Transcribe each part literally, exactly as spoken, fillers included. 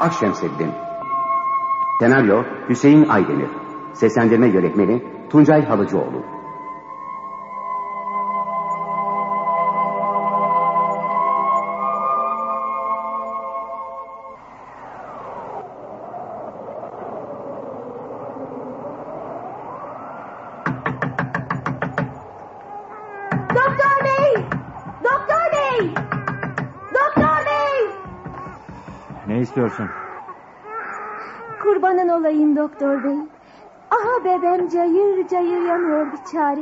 Akşemseddin. Senaryo Hüseyin Aydemir. Seslendirme yönetmeni Tuncay Halıcıoğlu. Kurbanın olayım doktor bey. Aha bebem cayır cayır yanıyor bir çare.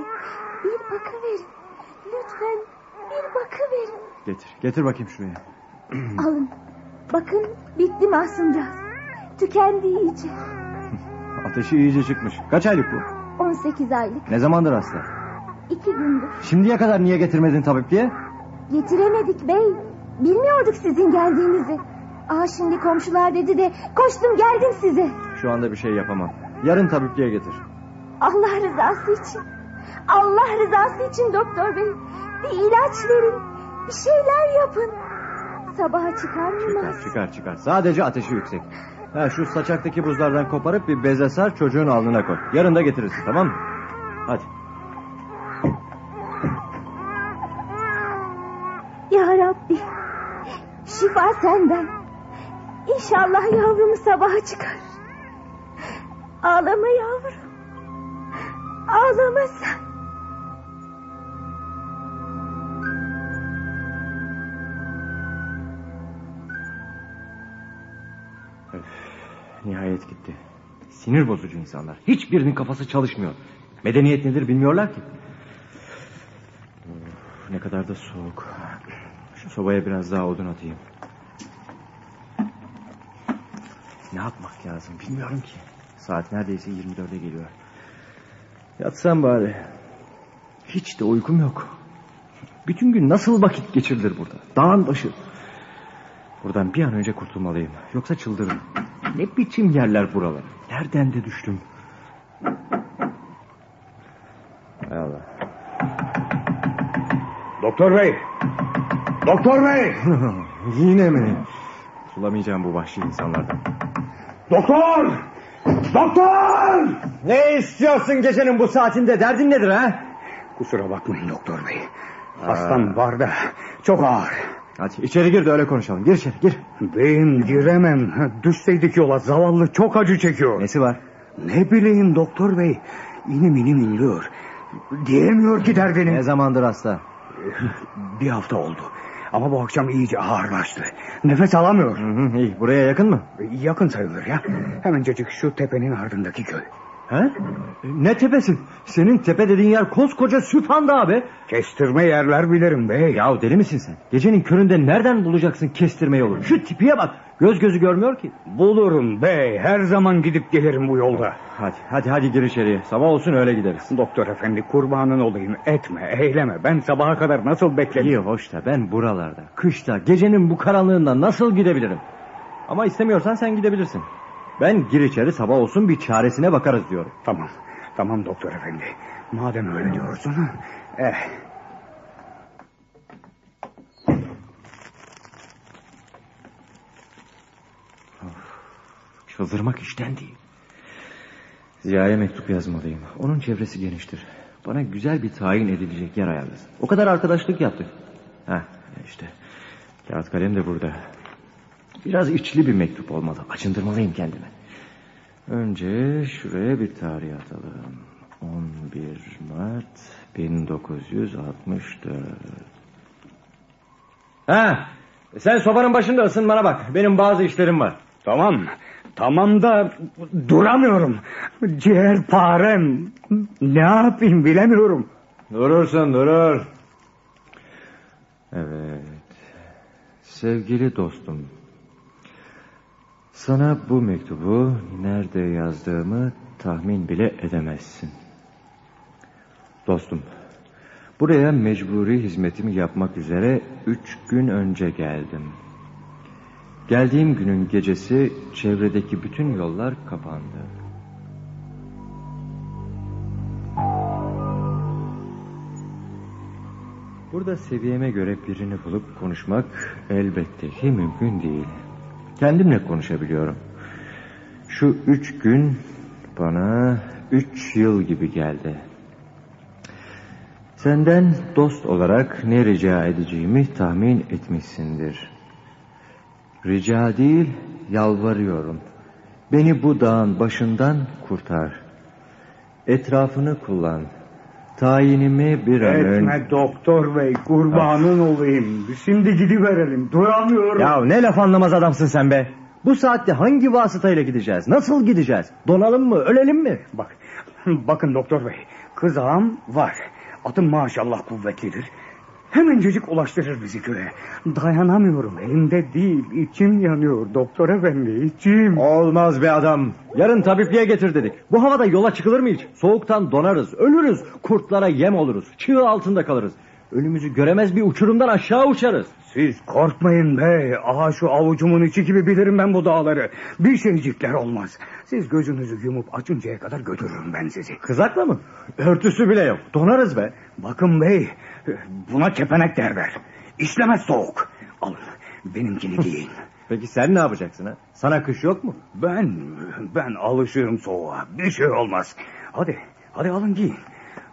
Bir bakıverin. Lütfen bir bakıverin. Getir, getir bakayım şuraya. Alın. Bakın bitti mahsuncağız. Tükendi iyice. Ateşi iyice çıkmış. Kaç aylık bu? on sekiz aylık. Ne zamandır hasta? iki gündür. Şimdiye kadar niye getirmedin tabipliğe? Getiremedik bey. Bilmiyorduk sizin geldiğinizi. Aa şimdi komşular dedi de koştum geldim size. Şu anda bir şey yapamam. Yarın tabipliğe getir. Allah rızası için. Allah rızası için doktor bey. Bir ilaç verin. Bir şeyler yapın. Sabaha çıkar mı? Çıkar çıkar çıkar. Sadece ateşi yüksek. Ha, şu saçaktaki buzlardan koparıp bir beze sar, çocuğun alnına koy. Yarın da getirirsin, tamam mı? Hadi. Ya Rabbi. Şifa senden. İnşallah yavrumu sabaha çıkar. Ağlama yavrum. Ağlama sen. Öf, nihayet gitti. Sinir bozucu insanlar. Hiçbirinin kafası çalışmıyor. Medeniyet nedir bilmiyorlar ki. Of, ne kadar da soğuk. Şu sobaya biraz daha odun atayım. Ne yapmak lazım bilmiyorum ki. Saat neredeyse yirmi dörde geliyor. Yatsam bari. Hiç de uykum yok. Bütün gün nasıl vakit geçirilir burada? Dağın başı. Buradan bir an önce kurtulmalıyım. Yoksa çıldırırım. Ne biçim yerler buralar? Nereden de düştüm? Hay Allah. Doktor bey. Doktor bey. Yine mi? Kurtulamayacağım bu vahşi insanlardan. Doktor! Doktor! Ne istiyorsun gecenin bu saatinde? Derdin nedir ha? Kusura bakmayın doktor bey. Aa. Hastam var da çok ağır. Hadi içeri gir de öyle konuşalım. Gir içeri gir. Beyim giremem. Düşseydik yola zavallı çok acı çekiyor. Nesi var? Ne bileyim doktor bey. İnim inim inliyor. Diyemiyor ki derdini. Ne zamandır hasta? Bir hafta oldu. Ama bu akşam iyice ağırlaştı. Nefes alamıyor. Hı hı, iyi. Buraya yakın mı? Yakın sayılır ya. Hemencecik şu tepenin ardındaki köy. He? Ne tepesi? Senin tepe dediğin yer koskoca Süphan Dağı be. Kestirme yerler bilirim be. Yahu deli misin sen? Gecenin köründe nereden bulacaksın kestirmeyi olur? Şu tipiye bak. Göz gözü görmüyor ki. Bulurum bey. Her zaman gidip gelirim bu yolda. Hadi hadi hadi gir içeriye. Sabah olsun öyle gideriz. Doktor efendi kurbanın olayım. Etme eyleme. Ben sabaha kadar nasıl beklerim? İyi hoş da ben buralarda. Kışta gecenin bu karanlığında nasıl gidebilirim? Ama istemiyorsan sen gidebilirsin. Ben gir içeri sabah olsun bir çaresine bakarız diyorum. Tamam. Tamam doktor efendi. Madem öyle diyorsun. Eh. Çıldırmak işten değil. Ziya'ya mektup yazmalıyım. Onun çevresi geniştir. Bana güzel bir tayin edilecek yer ayarlasın. O kadar arkadaşlık yaptık. Heh, işte. Kağıt kalem de burada. Biraz içli bir mektup olmalı. Acındırmalıyım kendime. Önce şuraya bir tarih atalım. on bir Mart bin dokuz yüz altmış dört. Ha, sen sobanın başında ısın, bana bak. Benim bazı işlerim var. Tamam. Tamam da duramıyorum. Ciğerparem. Ne yapayım bilemiyorum. Durursun durur. Evet. Sevgili dostum. Sana bu mektubu nerede yazdığımı tahmin bile edemezsin. Dostum. Buraya mecburi hizmetimi yapmak üzere üç gün önce geldim. Geldiğim günün gecesi çevredeki bütün yollar kapandı. Burada seviyeme göre birini bulup konuşmak elbette ki mümkün değil. kendimle konuşabiliyorum. Şu üç gün bana üç yıl gibi geldi. Senden dost olarak ne rica edeceğimi tahmin etmişsindir. Rica değil, yalvarıyorum. Beni bu dağın başından kurtar. Etrafını kullan. Tayinimi bir an önce... Etme doktor bey, kurbanın ah. olayım. Şimdi gidiverelim, duramıyorum. Ya ne laf anlamaz adamsın sen be. Bu saatte hangi vasıtayla gideceğiz? Nasıl gideceğiz? Donalım mı, ölelim mi? Bak, bakın doktor bey, kızağım var. Atım maşallah kuvvetlidir. Hemencecik ulaştırır bizi köye. Dayanamıyorum, elimde değil. İçim yanıyor doktor efendi, içim. Olmaz be adam. Yarın tabipliğe getir dedik. Bu havada yola çıkılır mı hiç? Soğuktan donarız, ölürüz. Kurtlara yem oluruz, çığ altında kalırız. Önümüzü göremez bir uçurumdan aşağı uçarız. Siz korkmayın be. Aha şu avucumun içi gibi bilirim ben bu dağları. Bir şeycikler olmaz. Siz gözünüzü yumup açıncaya kadar götürürüm ben sizi. Kızakla mı? Örtüsü bile yok. Donarız be. Bakın bey, buna kepenek derler. İşlemez soğuk. Alın benimkini giyin. Peki sen ne yapacaksın ha? Sana kış yok mu? Ben ben alışığım soğuğa. Bir şey olmaz. Hadi hadi alın giyin.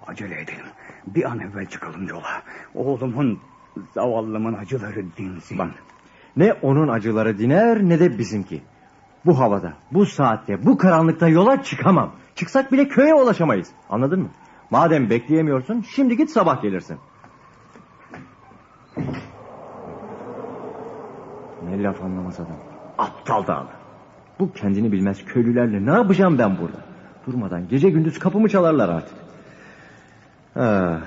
Acele edelim. Bir an evvel çıkalım yola. Oğlumun, zavallımın acıları dinsin. Bak, ne onun acıları diner ne de bizimki. Bu havada, bu saatte, bu karanlıkta yola çıkamam. Çıksak bile köye ulaşamayız. Anladın mı? Madem bekleyemiyorsun, şimdi git sabah gelirsin. Ne laf anlamaz adam. Aptal dağlı. Bu kendini bilmez köylülerle ne yapacağım ben burada? Durmadan gece gündüz kapımı çalarlar artık. Ah anne,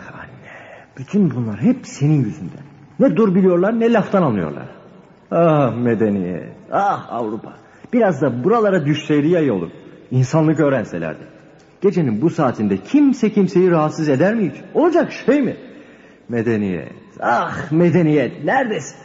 bütün bunlar hep senin yüzünden. Ne dur biliyorlar ne laftan anlıyorlar. Ah medeniyet, ah Avrupa. Biraz da buralara düşseydi ya iyi olur. İnsanlık öğrenselerdi. Gecenin bu saatinde kimse kimseyi rahatsız eder mi hiç? Olacak şey mi? Medeniyet, ah medeniyet, neredesin?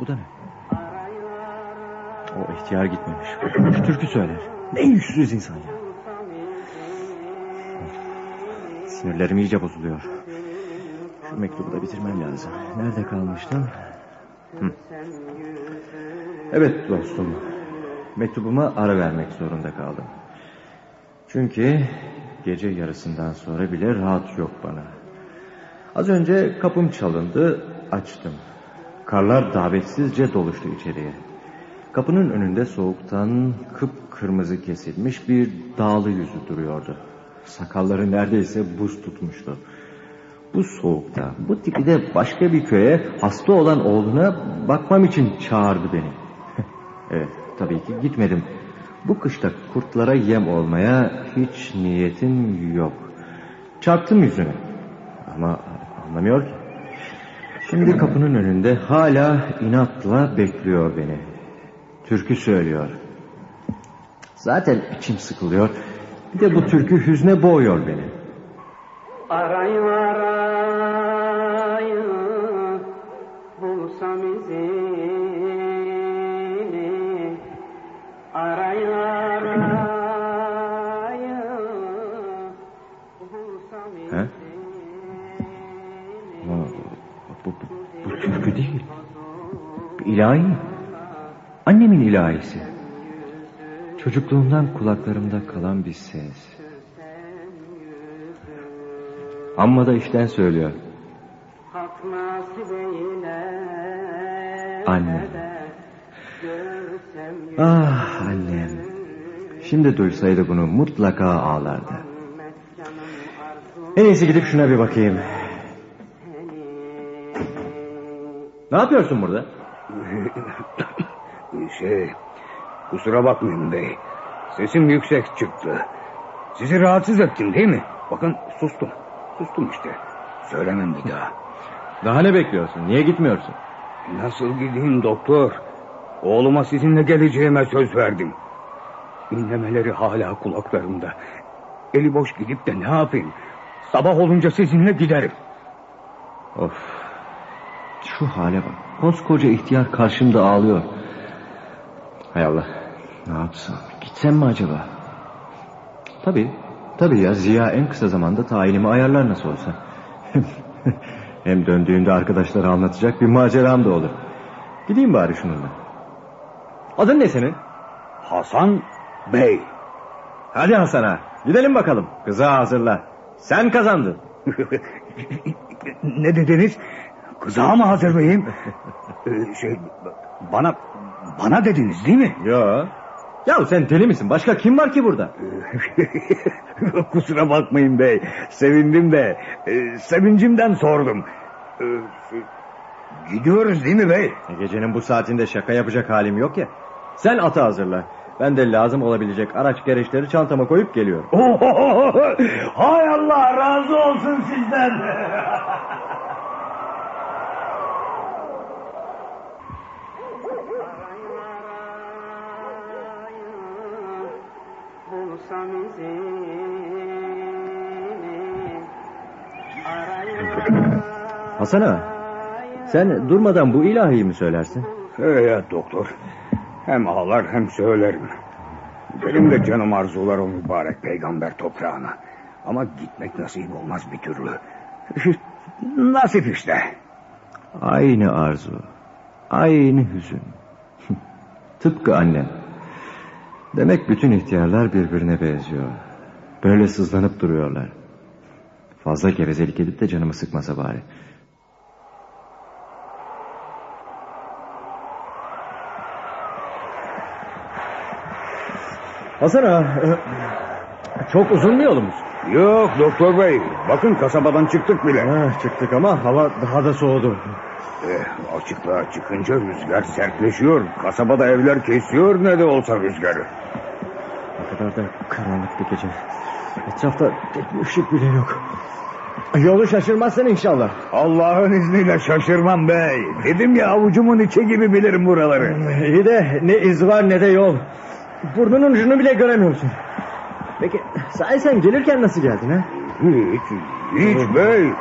Bu da ne? O ihtiyar gitmemiş. Şu türkü söyler. Ne yüzsüz insan ya. Sinirlerim iyice bozuluyor. Şu mektubu da bitirmem lazım. Nerede kalmıştım? Hı. Evet dostum. Mektubuma ara vermek zorunda kaldım. Çünkü gece yarısından sonra bile rahat yok bana. Az önce kapım çalındı. Açtım. Karlar davetsizce doluştu içeriye. Kapının önünde soğuktan kıpkırmızı kesilmiş bir dağlı yüzü duruyordu. Sakalları neredeyse buz tutmuştu. Bu soğukta, bu tipide başka bir köye hasta olan oğluna bakmam için çağırdı beni. Evet, tabii ki gitmedim. Bu kışta kurtlara yem olmaya hiç niyetim yok. Çarptım yüzüne. Ama anlamıyor ki. Şimdi kapının önünde hala inatla bekliyor beni. Türkü söylüyor. Zaten içim sıkılıyor. Bir de bu türkü hüzne boğuyor beni. Arayın arayın bulsam izini. Arayın arayın bulsam izini. Bu, bu, bu türkü değil. İlahi. Annemin ilahisi. Çocukluğumdan kulaklarımda kalan bir ses. Amma da işten söylüyor. Annem. Ah annem. Şimdi duysaydı bunu mutlaka ağlardı. En iyisi gidip şuna bir bakayım. Ne yapıyorsun burada? Şey, kusura bakmayın bey. Sesim yüksek çıktı. Sizi rahatsız ettim değil mi? Bakın sustum. Sustum işte. Söylemem bir daha. Daha ne bekliyorsun? Niye gitmiyorsun? Nasıl gideyim doktor? Oğluma sizinle geleceğime söz verdim. Dinlemeleri hala kulaklarımda. Eli boş gidip de ne yapayım? Sabah olunca sizinle giderim. Of. Şu hale bak. Koskoca ihtiyar karşımda ağlıyor. Hay Allah. Ne yapsın? Gitsem mi acaba? Tabii. Tabii ya, Ziya en kısa zamanda tayinimi ayarlar nasıl olsa. Hem döndüğümde arkadaşlara anlatacak bir maceram da olur. Gideyim bari şununla. Adın ne senin? Hasan Bey. Hadi Hasan'a gidelim bakalım. Kıza hazırla. Sen kazandın. Ne dediniz? Kıza mı hazırlayayım? ee, şey bana bana dediniz değil mi? Yo. Ya sen deli misin? Başka kim var ki burada? Kusura bakmayın bey. Sevindim de. Ee, sevincimden sordum. Ee, şey, gidiyoruz değil mi bey? Gecenin bu saatinde şaka yapacak halim yok ya. Sen atı hazırla. Ben de lazım olabilecek araç gereçleri çantama koyup geliyorum. Hay Allah razı olsun sizden. Hasan ağa, sen durmadan bu ilahiyi mi söylersin? Evet doktor. Hem ağlar hem söylerim. Benim de canım arzular o mübarek peygamber toprağına. Ama gitmek nasip olmaz bir türlü. Nasip işte. Aynı arzu, aynı hüzün. Tıpkı annem. Demek bütün ihtiyarlar birbirine benziyor. Böyle sızlanıp duruyorlar. Fazla gevezelik edip de canımı sıkmasa bari. Hasan ağa, çok uzun mu yolumuz? Yok doktor bey, bakın kasabadan çıktık bile. Heh, çıktık ama hava daha da soğudu. Eh, açıklığa çıkınca rüzgar sertleşiyor. Kasabada evler kesiyor ne de olsa rüzgarı. Ne kadar da karanlık bir gece. Etrafta tek bir ışık bile yok. Yolu şaşırmazsın inşallah. Allah'ın izniyle şaşırmam bey. Dedim ya avucumun içi gibi bilirim buraları. İyi de ne iz var ne de yol. Burnunun ucunu bile göremiyorsun. Peki sahi sen gelirken nasıl geldin ha? Hiç, hiç bey.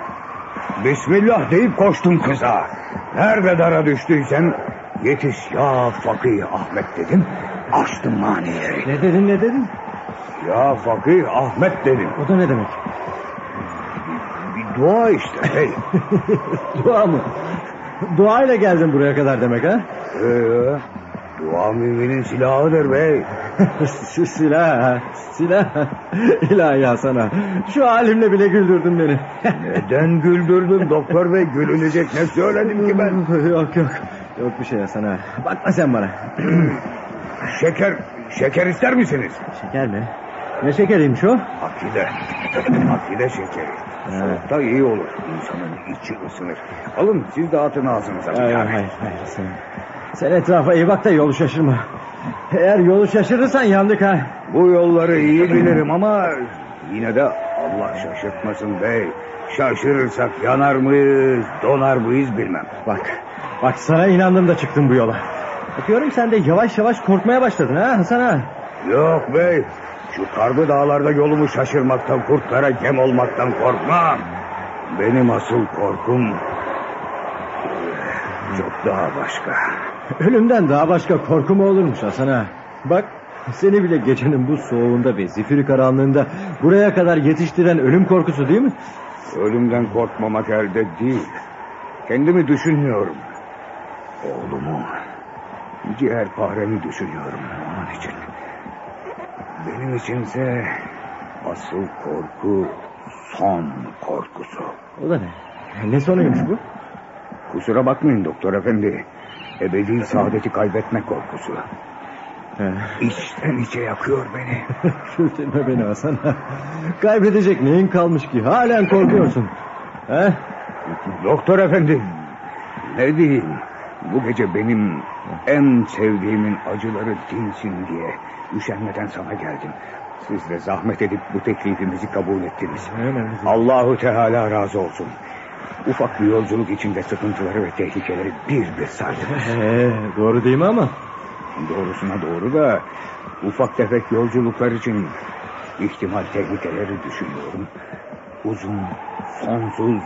Bismillah deyip koştum kıza. Nerede dara düştüysem yetiş ya Fakih Ahmet dedim. Açtım manileri. Ne dedin ne dedin? Ya Fakih Ahmet dedim. O da ne demek? Bir, bir dua işte bey. Dua mı? Duayla geldin buraya kadar demek ha? Eee... Dua müminin silahıdır bey. Silah, silah. İlahi Hasan'a, şu halimle bile güldürdün beni. Neden güldürdün doktor bey? Gülünecek ne söyledim ki ben? Yok yok, yok bir şey Hasan'a. Bakma sen bana. Şeker, şeker ister misiniz? Şeker mi? Ne şekeriymiş o? Akide. Akide şekeri. Soğukta iyi olur. İnsanın içi ısınır. Alın siz de atın ağzınıza. Hayır yani. hayır hayır sen. Sen etrafa iyi bak da yolu şaşırma. Eğer yolu şaşırırsan yandık ha. Bu yolları iyi bilirim ama yine de Allah şaşırtmasın bey. Şaşırırsak yanar mıyız, donar mıyız bilmem. Bak, bak sana inandım da çıktım bu yola. Bakıyorum sen de yavaş yavaş korkmaya başladın ha Hasan ha. Yok bey, şu karlı dağlarda yolumu şaşırmaktan, kurtlara gem olmaktan korkmam. Benim asıl korkum çok daha başka. Ölümden daha başka korku mu olurmuş Hasan ağa? Bak seni bile gecenin bu soğuğunda ve zifiri karanlığında buraya kadar yetiştiren ölüm korkusu değil mi? Ölümden korkmamak elde değil. Kendimi düşünüyorum. Oğlumu, ciğerparemi düşünüyorum onun için. Benim içinse asıl korku son korkusu. O da ne? Ne sonuymuş bu? Kusura bakmayın doktor efendi. Ebedi saadeti kaybetme korkusu. He. İçten içe yakıyor beni. Küldürme beni Hasan. Kaybedecek neyin kalmış ki? Halen korkuyorsun. He? Doktor efendi. Ne diyeyim? Bu gece benim en sevdiğimin acıları dinsin diye üşenmeden sana geldim. Siz de zahmet edip bu teklifimizi kabul ettiniz. Allahu Teala razı olsun. Ufak bir yolculuk içinde sıkıntıları ve tehlikeleri bir bir sardınız. Ee, doğru değil mi ama? Doğrusuna doğru da ufak tefek yolculuklar için ihtimal tehlikeleri düşünüyorum. Uzun, sonsuz,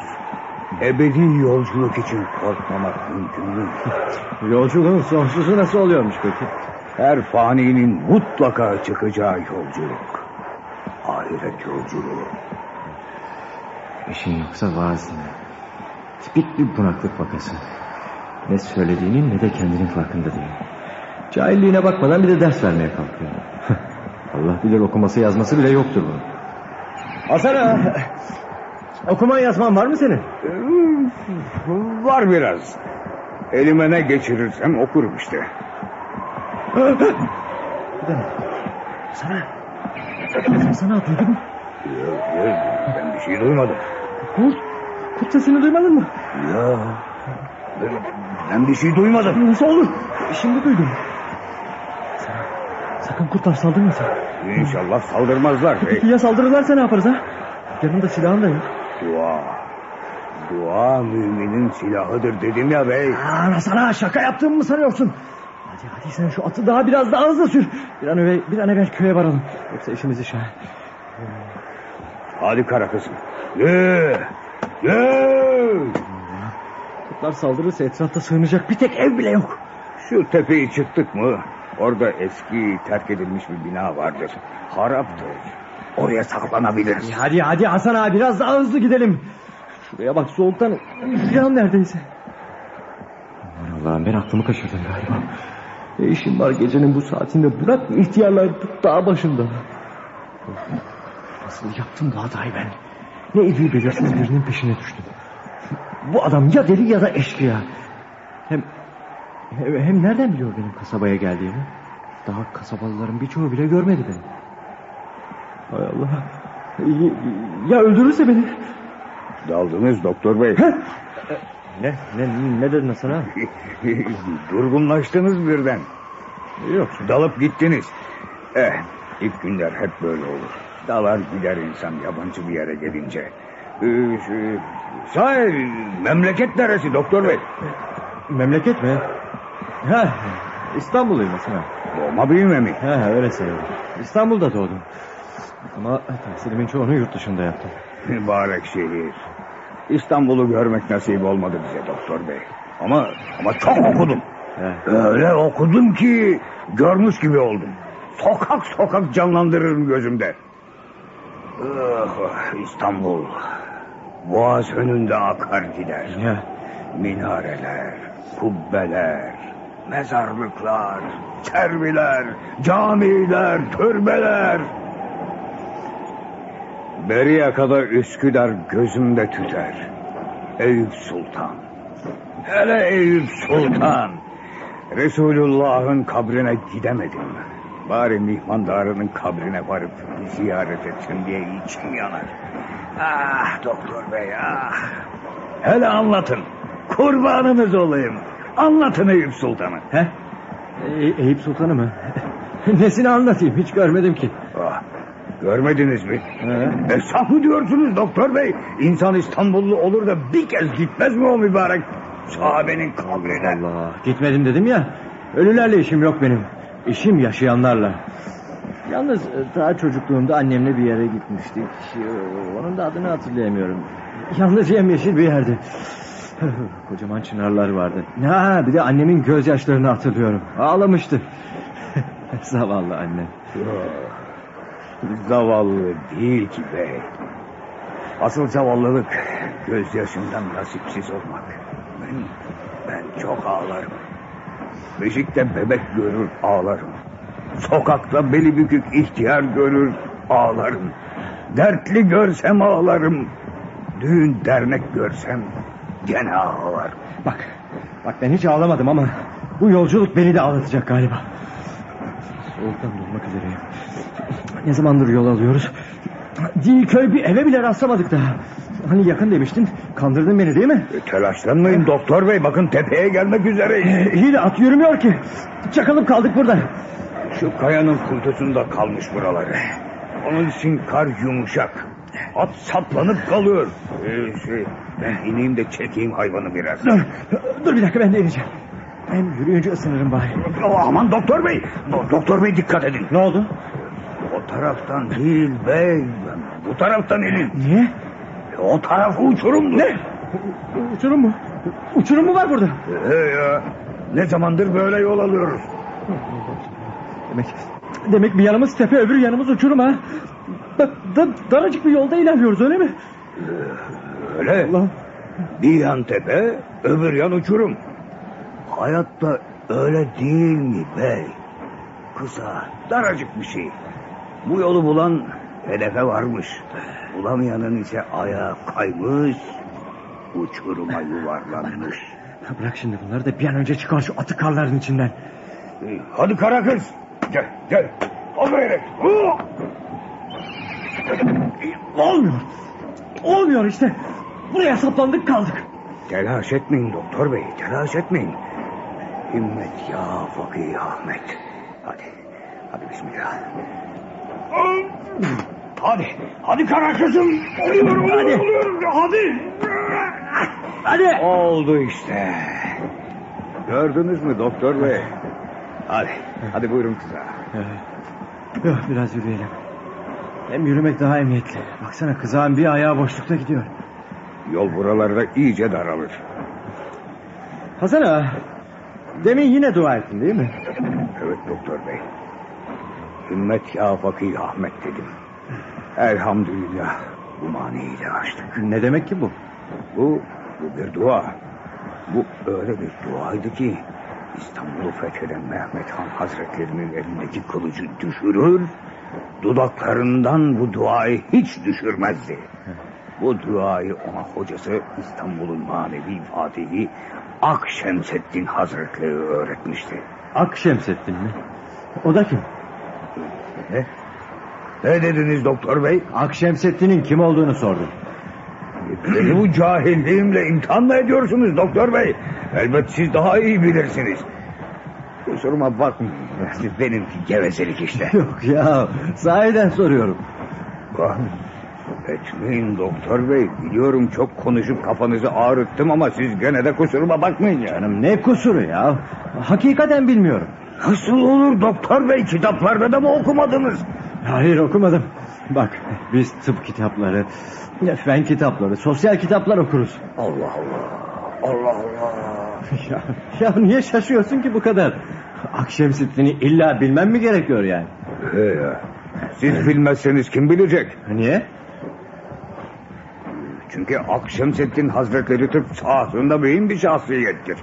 ebedi yolculuk için korkmamak mümkün mü? Yolculuğun sonsuzu nasıl oluyormuş peki? Her faninin mutlaka çıkacağı yolculuk. Ahiret yolculuğu. İşin yoksa vaazına. Tipik bir bunaklık vakası. Ne söylediğinin ne de kendinin farkında değil. Cahilliğine bakmadan bir de ders vermeye kalkıyor. Allah bilir okuması yazması bile yoktur bunun. Hasan, okuman yazman var mı senin? Var biraz. Elime ne geçirirsem okurum işte. Sana, sana duydun mu? Yok yok, ben bir şey duymadım. Kurt, kurt sesini duymadın mı? Yok, ben bir şey duymadım. Nasıl olur? Şimdi duydum. Sana, sakın kurtlar saldırmasın. İnşallah saldırmazlar. Peki ya saldırırlarsa ne yaparız ha? Yanımda silahım da yok. Dua. Dua müminin silahıdır dedim ya bey. Aa, sana şaka yaptığımı mı sanıyorsun? Hadi hadi sen şu atı daha biraz daha hızlı sür. Bir an evvel, bir an evvel köye varalım. Yoksa işimiz iş ha. Hadi kara kızım. Yee. Yee. Kurtlar saldırırsa etrafta sığınacak bir tek ev bile yok. Şu tepeyi çıktık mı orada eski terk edilmiş bir bina vardır. Haraptır. Oraya saklanabiliriz. Hadi hadi, hadi Hasan abi biraz daha hızlı gidelim. Şuraya bak soğuktan uyan neredeyse. Aman Allah'ım ben aklımı kaçırdım galiba. Ne işim var gecenin bu saatinde? Bırak ihtiyarlar dağ başında. Nasıl yaptım bu hatayı ben? Ne idil belirsiz birinin peşine düştüm. Bu adam ya deli ya da eşkıya. Hem, hem, hem nereden biliyor benim kasabaya geldiğimi? Daha kasabalıların birçoğu bile görmedi beni. Hay Allah. Ya öldürürse beni? Daldınız doktor bey. Ne? Ne? Ne dedin Hasan abi? Durgunlaştınız birden. Yok. Dalıp gittiniz. Eh, ilk günler hep böyle olur. Dalar gider insan yabancı bir yere gelince. Ee, şu, sahi memleket neresi doktor bey? Memleket mi? Ha, İstanbul'dayım Hasan abi. Doğma büyüme mi? Ha, öyle sayılır. İstanbul'da doğdum. Ama tahsilimin çoğunu yurt dışında yaptım. Mübarek şehir. İstanbul'u görmek nasip olmadı bize doktor bey. Ama ama çok okudum. He. Öyle okudum ki görmüş gibi oldum. Sokak sokak canlandırırım gözümde. Oh, İstanbul. Boğaz önünde akar gider. He. Minareler, kubbeler, mezarlıklar, termiler, camiler, türbeler. Beriye kadar Üsküdar gözümde tüter. Eyüp Sultan. Hele Eyüp Sultan. Resulullah'ın kabrine gidemedim. Bari mihmandarının kabrine varıp ziyaret etsin diye içim yanar. Ah doktor bey ah. Hele anlatın. Kurbanınız olayım. Anlatın Eyüp Sultan'ı. He? E- Eyüp Sultan'ı mı? Nesini anlatayım hiç görmedim ki. Ah. Görmediniz mi? He. E saf mı diyorsunuz doktor bey? İnsan İstanbullu olur da bir kez gitmez mi o mübarek sahabenin kabrine? Allah, gitmedim dedim ya. Ölülerle işim yok benim. İşim yaşayanlarla. Yalnız daha çocukluğumda annemle bir yere gitmiştik. Onun da adını hatırlayamıyorum. Yalnız yemyeşil bir yerdi. Kocaman çınarlar vardı. Ha, bir de annemin gözyaşlarını hatırlıyorum. Ağlamıştı. Zavallı annem. Zavallı değil ki bey. Asıl zavallılık gözyaşından nasipsiz olmak. Ben, ben çok ağlarım. Beşikte bebek görür ağlarım. Sokakta beli bükük ihtiyar görür ağlarım. Dertli görsem ağlarım. Düğün dernek görsem gene ağlarım. Bak, bak ben hiç ağlamadım ama bu yolculuk beni de ağlatacak galiba. Soğuktan durmak üzereyim. Ne zamandır yol alıyoruz? Dilköy bir eve bile rastlamadık daha. Hani yakın demiştin, kandırdın beni değil mi? E, telaşlanmayın doktor bey, bakın tepeye gelmek üzereyiz. E, iyi de at yürümüyor ki. Çakalıp kaldık burada. Şu kayanın kurtusunda kalmış buraları. Onun için kar yumuşak. At saplanıp kalıyor. E, şey, ben ineyim de çekeyim hayvanı biraz. Dur, dur bir dakika ben de ineceğim. Ben yürüyünce ısınırım bari. O, aman doktor bey, Do- doktor bey dikkat edin. Ne oldu? O taraftan değil bey. Bu taraftan elin. Niye? O taraf uçurumdu. Ne? U- uçurum mu? Uçurum mu var burada? Ee ya. Ne zamandır böyle yol alıyoruz. Demek demek bir yanımız tepe, öbür yanımız uçurum ha. Bak da, daracık bir yolda ilerliyoruz, öyle mi? Ee, öyle. Allah. Bir yan tepe, öbür yan uçurum. Hayatta öyle değil mi bey? Kısa, daracık bir şey. Bu yolu bulan hedefe varmış. Bulamayanın ise ayağı kaymış, uçuruma yuvarlanmış. Bırak şimdi bunları da bir an önce çıkan şu atı karların içinden. Hadi kara kız. Gel, gel. Al buraya. Olmuyor. Olmuyor işte. Buraya saplandık kaldık. Telaş etmeyin doktor bey, telaş etmeyin. Himmet ya Fakih Ahmet. Hadi, hadi bismillah. Hadi, hadi kara kızım. Oluyor, oluyor, oluyor. Hadi. Hadi. Oldu işte. Gördünüz mü doktor bey? Hadi, hadi buyurun kıza. Evet. Biraz yürüyelim. Hem yürümek daha emniyetli. Baksana kızağın bir ayağı boşlukta gidiyor. Yol buralarda iyice daralır. Hasan ağa, demin yine dua ettin değil mi? Evet doktor bey. Himmet ya Fakih Ahmet dedim. Elhamdülillah bu maniyi de açtık. Ne demek ki bu? Bu, bu bir dua. Bu öyle bir duaydı ki İstanbul'u fetheden Mehmet Han Hazretlerinin elindeki kılıcı düşürür, dudaklarından bu duayı hiç düşürmezdi. Bu duayı ona hocası İstanbul'un manevi fatihi Akşemseddin Hazretleri öğretmişti. Akşemseddin mi? O da kim? Ne? Ne dediniz doktor bey? Akşemseddin'in kim olduğunu sordum. Beni bu cahilliğimle imtihan mı ediyorsunuz doktor bey? Elbet siz daha iyi bilirsiniz. Kusuruma bakmayın. Benimki gevezelik işte. Yok ya, sahiden soruyorum. Bak, etmeyin doktor bey. Biliyorum çok konuşup kafanızı ağrıttım ama siz gene de kusuruma bakmayın ya. Canım ne kusuru ya? Hakikaten bilmiyorum. Nasıl olur doktor bey? Kitaplarda da mı okumadınız? Hayır, okumadım. Bak biz tıp kitapları, fen kitapları, sosyal kitaplar okuruz. Allah Allah. Allah Allah. Ya, ya niye şaşıyorsun ki bu kadar? Akşemseddin'i illa bilmem mi gerekiyor yani? Ee ya. Siz bilmezseniz kim bilecek? Niye? Çünkü Akşemseddin Hazretleri Türk sahasında mühim bir şahsiyettir.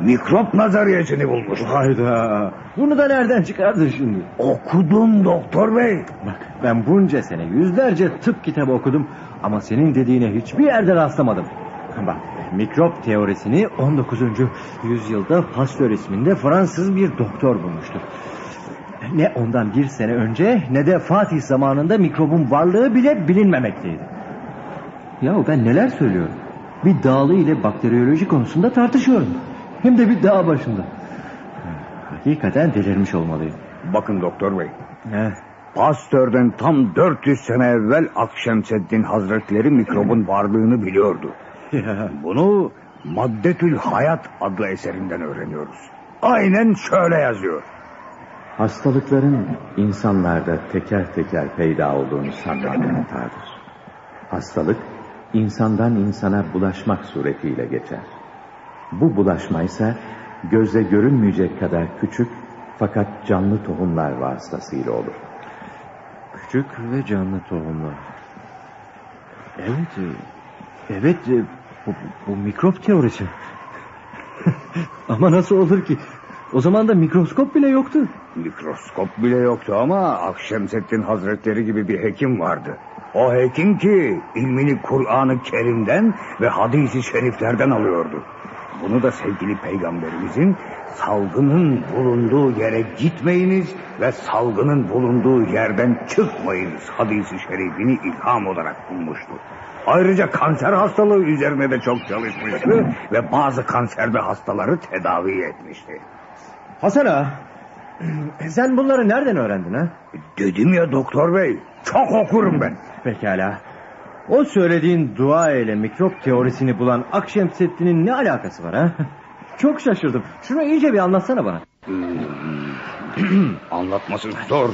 Mikrop nazariyesini bulmuş. Hayda. Bunu da nereden çıkardın şimdi? Okudum doktor bey. Bak ben bunca sene yüzlerce tıp kitabı okudum ama senin dediğine hiçbir yerde rastlamadım. Bak mikrop teorisini on dokuzuncu yüzyılda Pasteur isminde Fransız bir doktor bulmuştur. Ne ondan bir sene önce ne de Fatih zamanında mikrobun varlığı bile bilinmemekteydi. Yahu ben neler söylüyorum. Bir dağlı ile bakteriyoloji konusunda tartışıyorum. Hem de bir dağ başında. Hakikaten delirmiş olmalıyım. Bakın doktor bey. He. Pasteur'den tam dört yüz sene evvel Akşemseddin Hazretleri mikrobun varlığını biliyordu. Ya. Bunu Maddetül Hayat adlı eserinden öğreniyoruz. Aynen şöyle yazıyor. Hastalıkların insanlarda teker teker peyda olduğunu sanmak hatadır. Hastalık insandan insana bulaşmak suretiyle geçer. Bu bulaşma ise gözle görünmeyecek kadar küçük fakat canlı tohumlar vasıtasıyla olur. Küçük ve canlı tohumlar. Evet, evet bu, bu mikrop teorisi. Ama nasıl olur ki? O zaman da mikroskop bile yoktu. Mikroskop bile yoktu ama Akşemseddin Hazretleri gibi bir hekim vardı. O hekim ki ilmini Kur'an-ı Kerim'den ve hadis-i şeriflerden alıyordu. Bunu da sevgili peygamberimizin salgının bulunduğu yere gitmeyiniz ve salgının bulunduğu yerden çıkmayınız hadis-i şerifini ilham olarak bulmuştu. Ayrıca kanser hastalığı üzerine de çok çalışmıştı ve bazı kanserli hastaları tedavi etmişti. Hasan ağa, sen bunları nereden öğrendin ha? Dedim ya doktor bey, çok okurum ben. Pekala. O söylediğin dua ile mikrop teorisini bulan Akşemseddin'in ne alakası var ha? Çok şaşırdım. Şunu iyice bir anlatsana bana. Anlatması zor.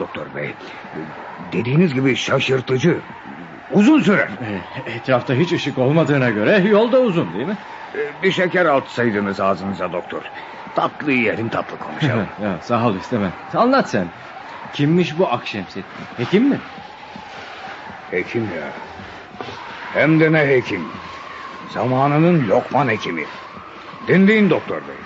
Doktor bey, dediğiniz gibi şaşırtıcı. Uzun sürer. Etrafta hiç ışık olmadığına göre yol da uzun değil mi? Bir şeker atsaydınız ağzınıza doktor. Tatlı yiyelim, tatlı konuşalım. Ya, sağ ol istemem. Anlat sen. Kimmiş bu Akşemseddin? Hekim mi? Hekim ya. Hem de ne hekim. Zamanının Lokman hekimi. Dinleyin doktor bey.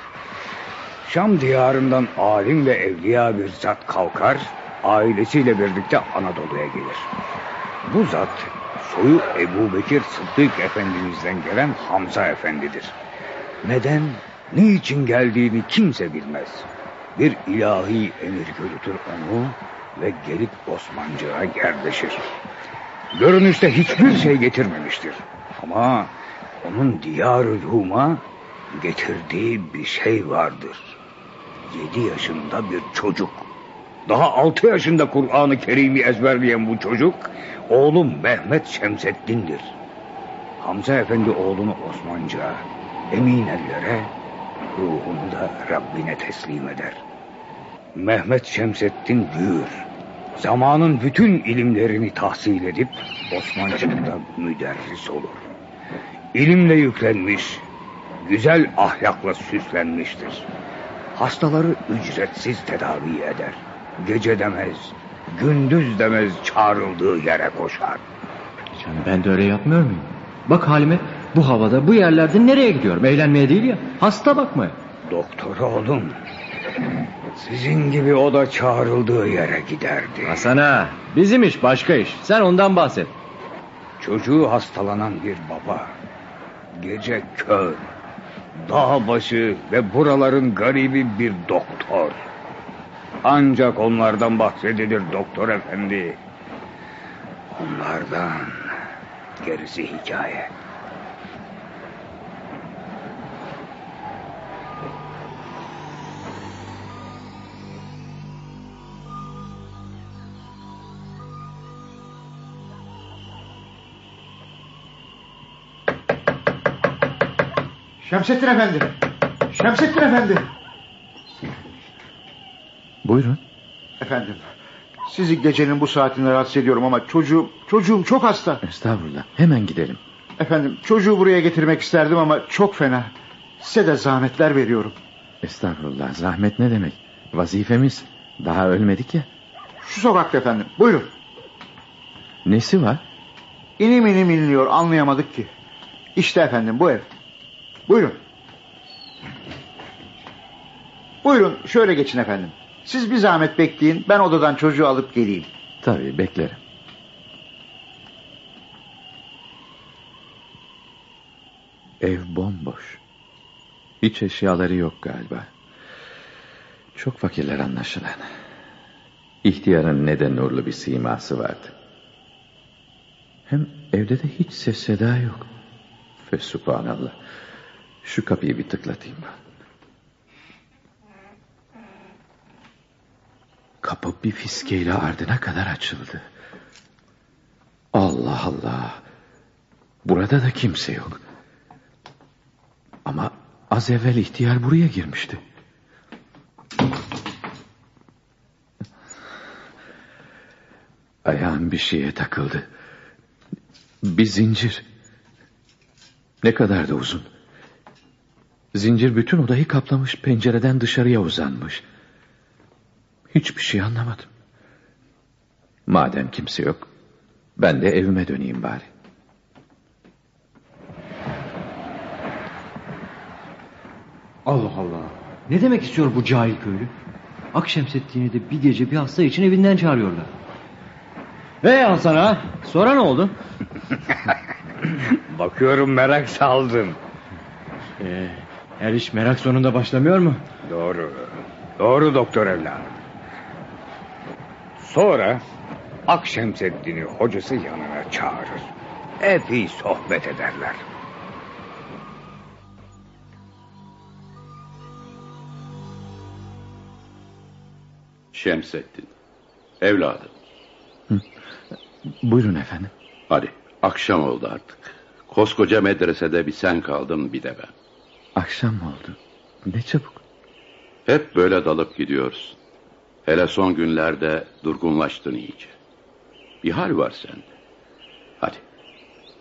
Şam diyarından alim ve evliya bir zat kalkar, ailesiyle birlikte Anadolu'ya gelir. Bu zat soyu Ebu Bekir Sıddık Efendimiz'den gelen Hamza Efendidir. Neden, niçin geldiğini kimse bilmez. Bir ilahi emir götürür onu ve gelip Osmancık'a yerleşir. Görünüşte hiçbir şey getirmemiştir. Ama onun diyar-ı Rum'a getirdiği bir şey vardır. Yedi yaşında bir çocuk. Daha altı yaşında Kur'an-ı Kerim'i ezberleyen bu çocuk, oğlum Mehmet Şemseddin'dir. Hamza Efendi oğlunu Osmancık'a, emin ellere, ruhunu da Rabbine teslim eder. Mehmet Şemseddin büyür. Zamanın bütün ilimlerini tahsil edip Osmancık'ta müderris olur. İlimle yüklenmiş, güzel ahlakla süslenmiştir. Hastaları ücretsiz tedavi eder. Gece demez, gündüz demez, çağrıldığı yere koşar. Canım, ben de öyle yapmıyor muyum? Bak halime, bu havada, bu yerlerde nereye gidiyorum? Eğlenmeye değil ya, hasta bakmaya. Doktor oğlum, sizin gibi o da çağrıldığı yere giderdi. Hasan'a, bizim iş başka iş, sen ondan bahset. Çocuğu hastalanan bir baba, gece kör, dağ başı ve buraların garibi bir doktor. Ancak onlardan bahsedilir doktor efendi. Onlardan, gerisi hikaye. Şemseddin Efendi! Şemseddin Efendi! Buyurun. Efendim, sizi gecenin bu saatinde rahatsız ediyorum ama çocuğum, çocuğum çok hasta. Estağfurullah, hemen gidelim. Efendim, çocuğu buraya getirmek isterdim ama çok fena. Size de zahmetler veriyorum. Estağfurullah, zahmet ne demek? Vazifemiz, daha ölmedik ya. Şu sokakta efendim, buyurun. Nesi var? İnim inim inliyor, anlayamadık ki. İşte efendim, bu ev. Buyurun. Buyurun, şöyle geçin efendim. Siz bir zahmet bekleyin, ben odadan çocuğu alıp geleyim. Tabii, beklerim. Ev bomboş. İç eşyaları yok galiba. Çok fakirler anlaşılan. İhtiyarın ne de nurlu bir siması vardı. Hem evde de hiç ses seda yok. Fesubhanallah. Şu kapıyı bir tıklatayım ben. Kapı bir fiskeyle ardına kadar açıldı. Allah Allah. Burada da kimse yok. Ama az evvel ihtiyar buraya girmişti. Ayağım bir şeye takıldı. Bir zincir. Ne kadar da uzun. Zincir bütün odayı kaplamış, pencereden dışarıya uzanmış. Hiçbir şey anlamadım. Madem kimse yok, ben de evime döneyim bari. Allah Allah. Ne demek istiyor bu cahil köylü? Akşemseddin'i de bir gece bir hasta için evinden çağırıyorlar. Hey Hasan ha? Sonra ne oldu? Bakıyorum merak saldın. Ee, her iş merak sonunda başlamıyor mu? Doğru. Doğru doktor evladım. Sonra Akşemseddin'i hocası yanına çağırır. Epey sohbet ederler. Şemseddin, evladım. Hı. Buyurun efendim. Hadi, akşam oldu artık. Koskoca medresede bir sen kaldın, bir de ben. Akşam mı oldu? Ne çabuk. Hep böyle dalıp gidiyorsun. Hele son günlerde durgunlaştın iyice. Bir hal var sende. Hadi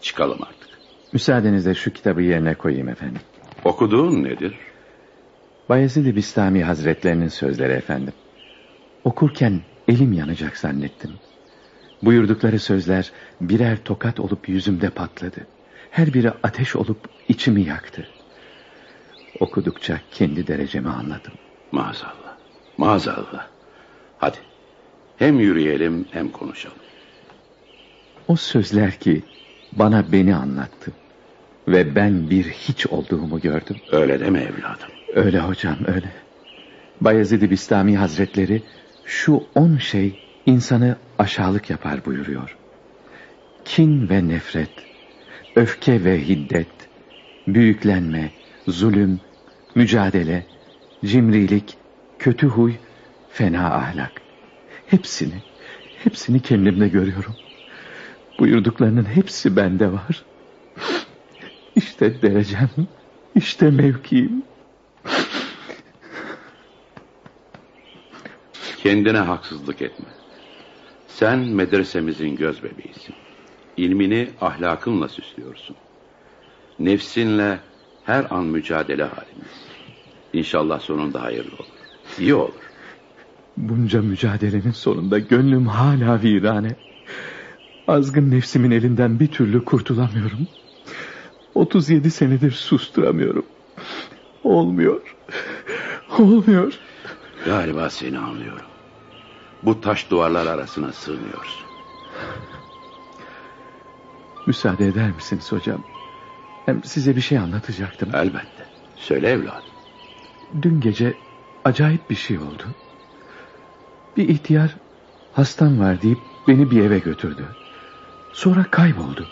çıkalım artık. Müsaadenizle şu kitabı yerine koyayım efendim. Okuduğun nedir? Bayezid-i Bistami Hazretlerinin sözleri efendim. Okurken elim yanacak zannettim. Buyurdukları sözler birer tokat olup yüzümde patladı. Her biri ateş olup içimi yaktı. Okudukça kendi derecemi anladım. Maazallah, maazallah. Hadi, hem yürüyelim hem konuşalım. O sözler ki bana beni anlattı ve ben bir hiç olduğumu gördüm. Öyle deme evladım. Öyle hocam, öyle. Bayezid-i Bistami Hazretleri şu on şey insanı aşağılık yapar buyuruyor. Kin ve nefret, öfke ve hiddet, büyüklenme, zulüm, mücadele, cimrilik, kötü huy, fena ahlak. Hepsini, hepsini kendimde görüyorum. Buyurduklarının hepsi bende var. İşte derecem, işte mevkiim. Kendine haksızlık etme. Sen medresemizin göz bebeğisin. İlmini ahlakınla süslüyorsun. Nefsinle her an mücadele halindesin. İnşallah sonunda hayırlı olur. İyi olur. Bunca mücadelenin sonunda gönlüm hala virane. Azgın nefsimin elinden bir türlü kurtulamıyorum. otuz yedi senedir susturamıyorum. Olmuyor. Olmuyor. Galiba seni anlıyorum. Bu taş duvarlar arasına sığmıyorsun. Müsaade eder misiniz hocam? Hem size bir şey anlatacaktım. Elbette. Söyle evladım. Dün gece acayip bir şey oldu. Bir ihtiyar hastam var deyip beni bir eve götürdü. Sonra kayboldu.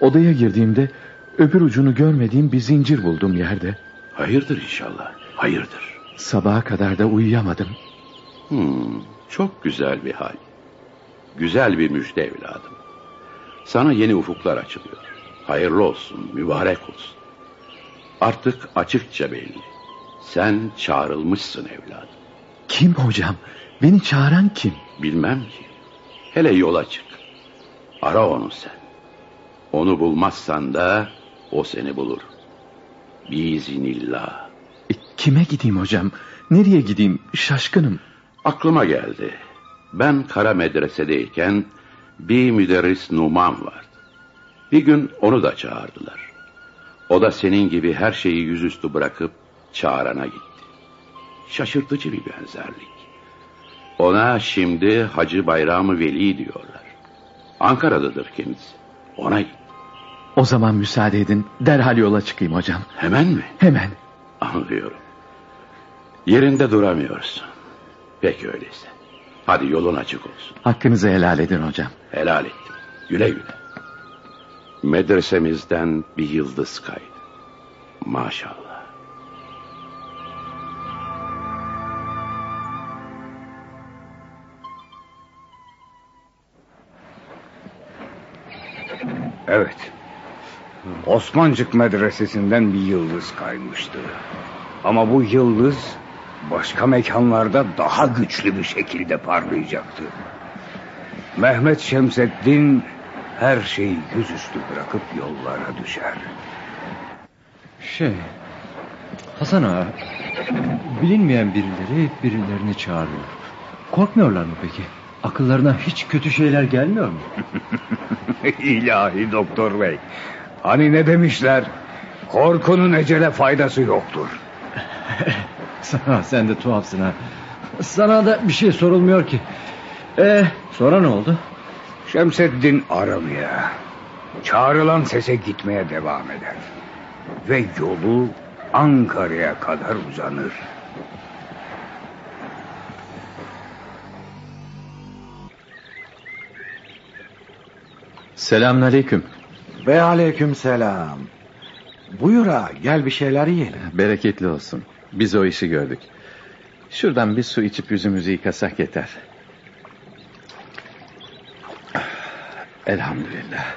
Odaya girdiğimde öbür ucunu görmediğim bir zincir buldum yerde. Hayırdır inşallah. Hayırdır. Sabaha kadar da uyuyamadım. Hmm, çok güzel bir hal. Güzel bir müjde evladım. Sana yeni ufuklar açılıyor. Hayırlı olsun, mübarek olsun. Artık açıkça belli. Sen çağrılmışsın evladım. Kim hocam? Beni çağıran kim? Bilmem ki. Hele yola çık. Ara onu sen. Onu bulmazsan da o seni bulur. Biiznillah. E, kime gideyim hocam? Nereye gideyim? Şaşkınım. Aklıma geldi. Ben kara medresedeyken bir müderris Numan vardı. Bir gün onu da çağırdılar. O da senin gibi her şeyi yüzüstü bırakıp çağırana gitti. Şaşırtıcı bir benzerlik. Ona şimdi Hacı Bayram-ı Veli diyorlar. Ankara'dadır kendisi. Ona git. O zaman müsaade edin, derhal yola çıkayım hocam. Hemen mi? Hemen. Anlıyorum. Yerinde duramıyorsun. Peki öyleyse. Hadi yolun açık olsun. Hakkınızı helal edin hocam. Helal ettim. Güle güle. Medresemizden bir yıldız kaydı. Maşallah. Evet. Osmancık medresesinden bir yıldız kaymıştı. Ama bu yıldız başka mekanlarda daha güçlü bir şekilde parlayacaktı. Mehmet Şemseddin her şeyi yüzüstü bırakıp yollara düşer. Şey, Hasan ağa, bilinmeyen birileri birilerini çağırıyor. Korkmuyorlar mı peki? Akıllarına hiç kötü şeyler gelmiyor mu? İlahi doktor bey. Hani ne demişler? Korkunun ecele faydası yoktur. Sana, sen de tuhafsın ha. Sana da bir şey sorulmuyor ki. Ee, sonra ne oldu? Şemseddin aramaya, çağrılan sese gitmeye devam eder. Ve yolu Ankara'ya kadar uzanır. Selamünaleyküm. Ve aleyküm selam. Buyur ağa, gel bir şeyler yiyelim. Bereketli olsun. Biz o işi gördük. Şuradan bir su içip yüzümüzü yıkasak yeter. Elhamdülillah.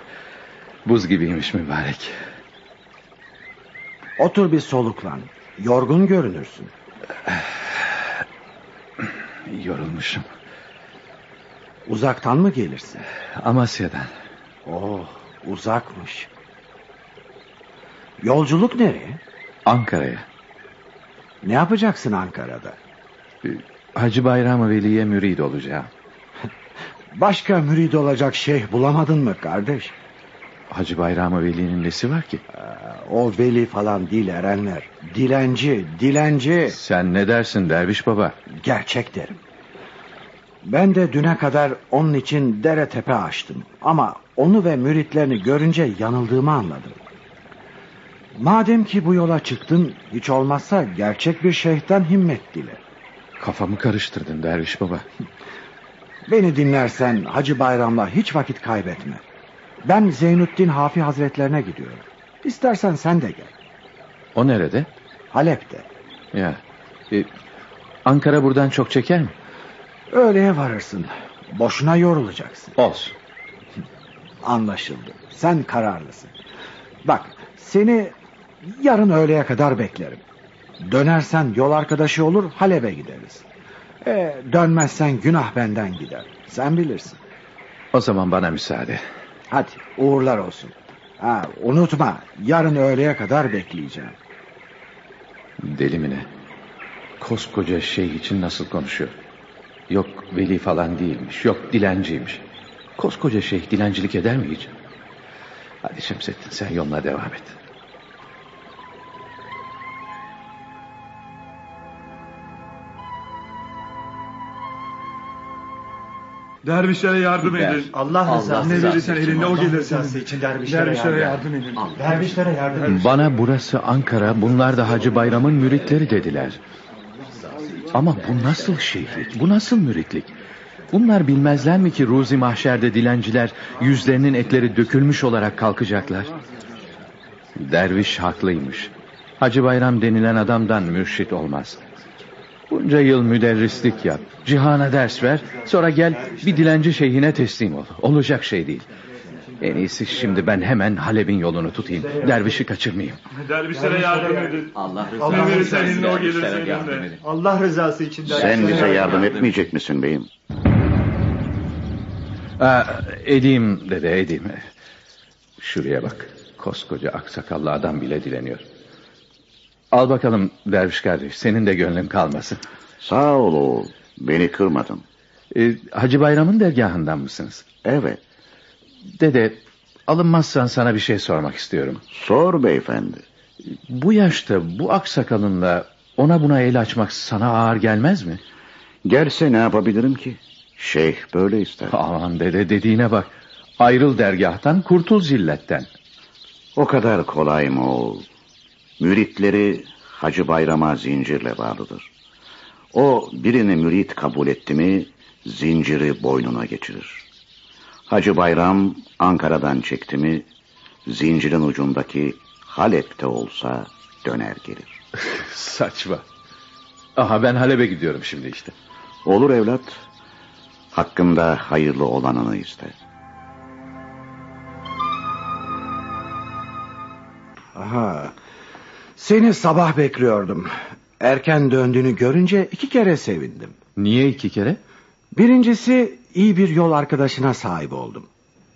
Buz gibiymiş mübarek. Otur bir soluklan. Yorgun görünürsün. Yorulmuşum. Uzaktan mı gelirsin? Amasya'dan. Oh, uzakmış. Yolculuk nereye? Ankara'ya. Ne yapacaksın Ankara'da? Hacı Bayram-ı Veli'ye mürid olacağım. Başka mürid olacak şeyh bulamadın mı kardeş? Hacı Bayram-ı Veli'nin nesi var ki? O veli falan değil erenler. Dilenci, dilenci. Sen ne dersin derviş baba? Gerçek derim. Ben de düne kadar onun için dere tepe açtım. Ama onu ve müritlerini görünce yanıldığımı anladım. Madem ki bu yola çıktın, hiç olmazsa gerçek bir şeyhten himmet dile. Kafamı karıştırdın derviş baba. Beni dinlersen Hacı Bayram'la hiç vakit kaybetme. Ben Zeynuddin Hafi Hazretlerine gidiyorum. İstersen sen de gel. O nerede? Halep'te. Ya, e, Ankara buradan çok çeker mi? Öğleye varırsın. Boşuna yorulacaksın. Olsun. Anlaşıldı. Sen kararlısın. Bak, seni yarın öğleye kadar beklerim. Dönersen yol arkadaşı olur, Halep'e gideriz. E, dönmezsen günah benden gider. Sen bilirsin. O zaman bana müsaade. Hadi uğurlar olsun. Ha, unutma, yarın öğleye kadar bekleyeceğim. Deli mi ne? Koskoca şeyh için nasıl konuşuyor? Yok veli falan değilmiş, yok dilenciymiş. Koskoca şeyh dilencilik eder mi hiç? Hadi Şemseddin, sen yoluna devam et. Dervişlere yardım Gider. edin. Allah rızası ne verirsen elinde o gelirsin. İçin dervişlere, dervişlere yardım, yardım edin. Dervişlere yardım edin. Bana burası Ankara, bunlar da Hacı Bayram'ın müritleri dediler. Ama bu nasıl şeyhlik? Bu nasıl müritlik? Bunlar bilmezler mi ki Ruzi Mahşer'de dilenciler yüzlerinin etleri dökülmüş olarak kalkacaklar? Derviş haklıymış. Hacı Bayram denilen adamdan mürşit olmaz. Bunca yıl müderrislik yap, cihana ders ver, sonra gel bir dilenci şeyhine teslim ol. Olacak şey değil. En iyisi şimdi ben hemen Halep'in yolunu tutayım. Dervişi kaçırmayayım. Dervişlere yardım edin. Allah rızası için o gelirse. Allah rızası için. Sen bize yardım etmeyecek misin beyim? Aa, edeyim dede, edeyim. Şuraya bak. Koskoca aksakallı adam bile dileniyor. Al bakalım derviş kardeş, senin de gönlün kalmasın. Sağ ol oğul, beni kırmadın. Ee, Hacı Bayram'ın dergahından mısınız? Evet. Dede, alınmazsan sana bir şey sormak istiyorum. Sor beyefendi. Bu yaşta bu aksakalınla ona buna el açmak sana ağır gelmez mi? Gelse ne yapabilirim ki? Şeyh böyle ister. Aman dede, dediğine bak. Ayrıl dergahtan, kurtul zilletten. O kadar kolay mı oğul? Müritleri Hacı Bayram'a zincirle bağlıdır. O birini mürit kabul etti mi zinciri boynuna geçirir. Hacı Bayram Ankara'dan çekti mi zincirin ucundaki Halep'te olsa döner gelir. Saçma. Aha, ben Halep'e gidiyorum şimdi işte. Olur evlat. Hakkında hayırlı olanını iste. Aha. Seni sabah bekliyordum. Erken döndüğünü görünce iki kere sevindim. Niye iki kere? Birincisi, iyi bir yol arkadaşına sahip oldum.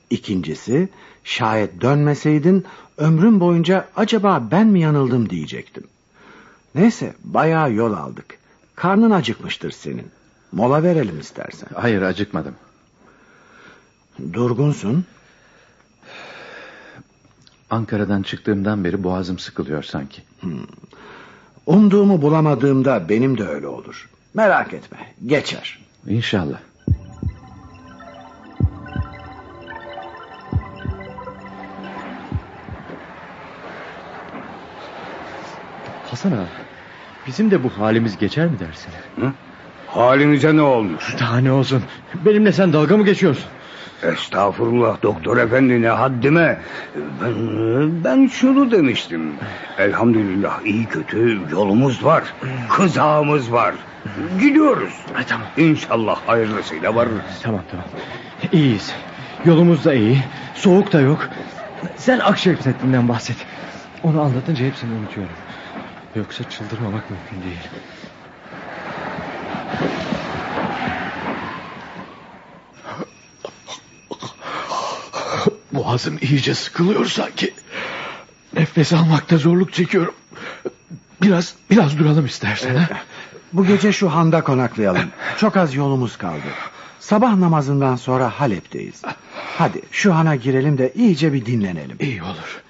İkincisi, şayet dönmeseydin ömrüm boyunca acaba ben mi yanıldım diyecektim. Neyse, bayağı yol aldık. Karnın acıkmıştır senin. Mola verelim istersen. Hayır, acıkmadım. Durgunsun. Ankara'dan çıktığımdan beri boğazım sıkılıyor sanki. Hmm. Umduğumu bulamadığımda benim de öyle olur. Merak etme, geçer. İnşallah. Hasan ağa, bizim de bu halimiz geçer mi dersin? Hı? Halimize ne olmuş? Daha ne olsun? Benimle sen dalga mı geçiyorsun? Estağfurullah doktor efendi, ne haddime. Ben, ben şunu demiştim. Elhamdülillah iyi kötü yolumuz var. Kızağımız var. Gidiyoruz. Ha, tamam. İnşallah hayırlısıyla varırız. Tamam tamam. İyiyiz. Yolumuz da iyi. Soğuk da yok. Sen Akşemseddin'den bahset. Onu anlatınca hepsini unutuyorum. Yoksa çıldırmamak mümkün değil. Boğazım iyice sıkılıyor sanki. Nefes almakta zorluk çekiyorum. Biraz biraz duralım istersen. Ee, bu gece şu handa konaklayalım. Çok az yolumuz kaldı. Sabah namazından sonra Halep'teyiz. Hadi şu hana girelim de iyice bir dinlenelim. İyi olur.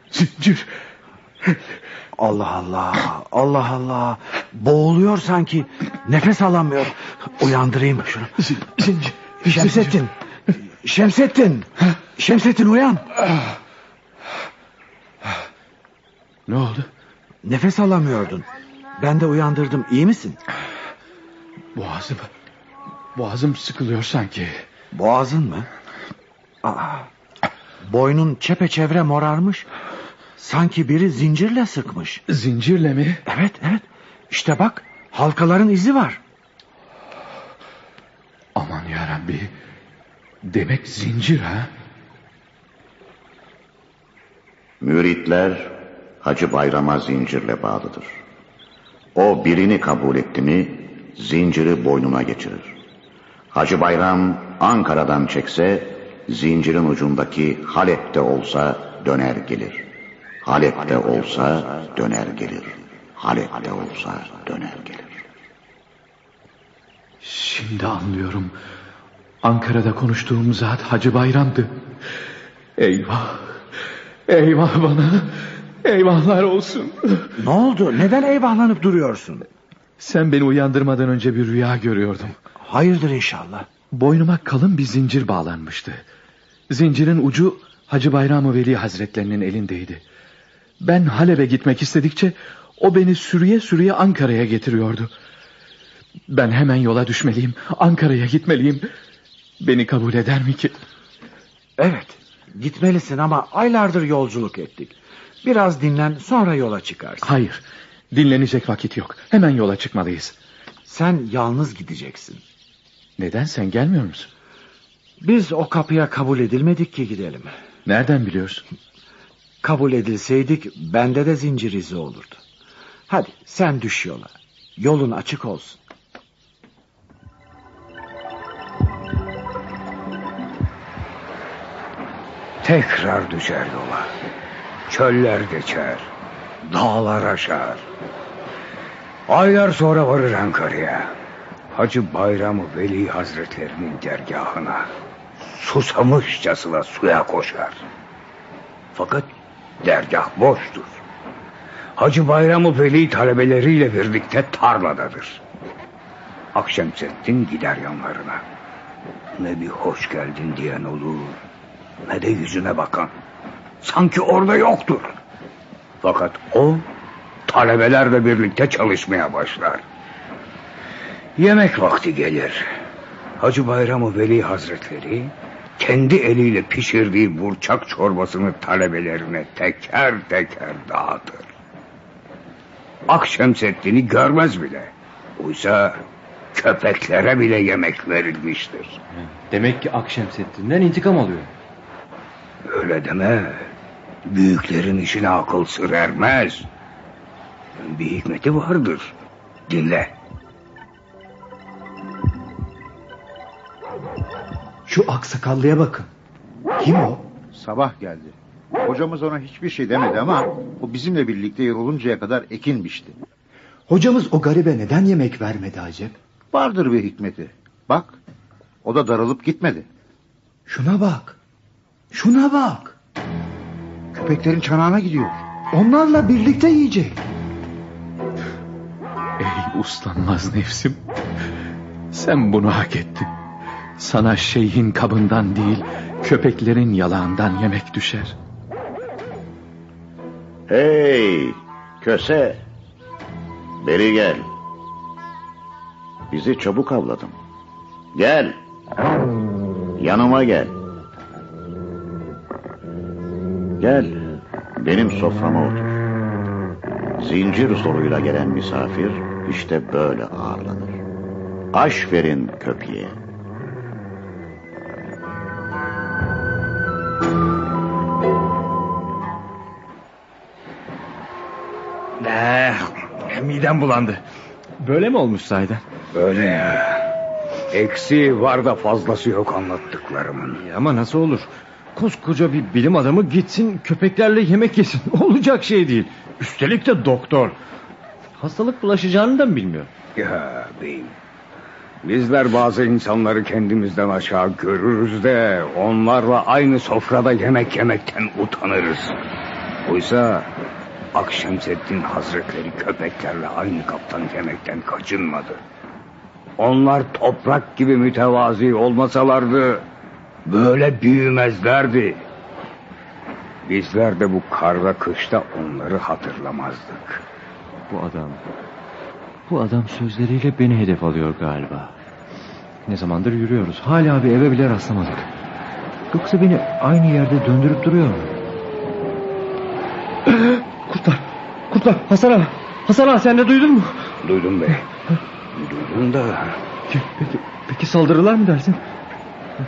Zincir. Allah Allah. Allah Allah. Boğuluyor sanki. Nefes alamıyor. Uyandırayım şunu. Zincir. Şemseddin. Şemseddin. Şemseddin uyan. Ne oldu? Nefes alamıyordun. Ben de uyandırdım. İyi misin? Boğazım. Boğazım sıkılıyor sanki. Boğazın mı? Aa. Boynun çepeçevre morarmış. Sanki biri zincirle sıkmış. Zincirle mi? Evet evet. İşte bak, halkaların izi var. Aman yarabbi. Demek zincir ha? Müritler Hacı Bayram'a zincirle bağlıdır. O birini kabul etti mi zinciri boynuna geçirir. Hacı Bayram Ankara'dan çekse, zincirin ucundaki Halep'te olsa döner gelir. Halep'te olsa döner gelir. Halep'te olsa döner gelir. Şimdi anlıyorum. Ankara'da konuştuğum zat Hacı Bayram'dı. Eyvah. Eyvah bana. Eyvahlar olsun. Ne oldu? Neden eyvahlanıp duruyorsun? Sen beni uyandırmadan önce bir rüya görüyordum. Hayırdır inşallah. Boynuma kalın bir zincir bağlanmıştı. Zincirin ucu Hacı Bayram-ı Veli Hazretlerinin elindeydi. Ben Halep'e gitmek istedikçe o beni sürüye sürüye Ankara'ya getiriyordu. Ben hemen yola düşmeliyim. Ankara'ya gitmeliyim. Beni kabul eder mi ki? Evet, gitmelisin ama aylardır yolculuk ettik. Biraz dinlen, sonra yola çıkarsın. Hayır, dinlenecek vakit yok. Hemen yola çıkmalıyız. Sen yalnız gideceksin. Neden, sen gelmiyor musun? Biz o kapıya kabul edilmedik ki gidelim. Nereden biliyorsun? Kabul edilseydik bende de zincir izi olurdu. Hadi sen düş yola. Yolun açık olsun. Tekrar düşer yola. Çöller geçer. Dağlar aşar. Aylar sonra varır Ankara'ya. Hacı Bayram-ı Veli Hazretlerinin dergahına susamışçasına suya koşar. Fakat dergah boştur. Hacı Bayram-ı Veli talebeleriyle birlikte tarladadır. Akşemseddin gider yanlarına. Ne bir hoş geldin diyen olur, ne de yüzüne bakan. Sanki orada yoktur. Fakat o talebelerle birlikte çalışmaya başlar. Yemek vakti gelir. Hacı Bayram-ı Veli Hazretleri kendi eliyle pişirdiği burçak çorbasını talebelerine teker teker dağıtır. Akşemseddin'i görmez bile. Oysa köpeklere bile yemek verilmiştir. Demek ki Akşemseddin'den intikam alıyor. Öyle deme. Büyüklerin işine akıl sır ermez. Bir hikmeti vardır. Dinle. Şu aksakallıya bakın. Kim o? Sabah geldi. Hocamız ona hiçbir şey demedi ama o bizimle birlikte yoruluncaya kadar ekinmişti. Hocamız o garibe neden yemek vermedi acep? Vardır bir hikmeti. Bak, o da daralıp gitmedi. Şuna bak. Şuna bak. Köpeklerin çanağına gidiyor. Onlarla birlikte yiyecek. Ey uslanmaz nefsim. Sen bunu hak ettin. Sana şeyhin kabından değil, köpeklerin yalağından yemek düşer. Hey köse, beri gel. Bizi çabuk avladın. Gel, yanıma gel. Gel, benim soframa otur. Zincir zoruyla gelen misafir işte böyle ağırlanır. Aş verin köpeğe. midem bulandı. Böyle mi olmuş sahiden? Öyle ya. Eksiği var da fazlası yok anlattıklarımın. İyi ama nasıl olur? Koskoca bir bilim adamı gitsin köpeklerle yemek yesin. Olacak şey değil. Üstelik de doktor. Hastalık bulaşacağını da mı bilmiyor? Ya beyim, bizler bazı insanları kendimizden aşağı görürüz de onlarla aynı sofrada yemek yemekten utanırız. Oysa Akşemseddin Hazretleri köpeklerle aynı kaptan yemekten kaçınmadı. Onlar toprak gibi mütevazi olmasalardı böyle büyümezlerdi. Bizler de bu karda kışta onları hatırlamazdık. Bu adam, bu adam sözleriyle beni hedef alıyor galiba. Ne zamandır yürüyoruz, hala bir eve bile rastlamadık. Yoksa beni aynı yerde döndürüp duruyor mu? Kurtlar, kurtlar, Hasan ağa, Hasan ağa sen de duydun mu? Duydum bey. Duydum da. Peki, peki saldırırlar mı dersin?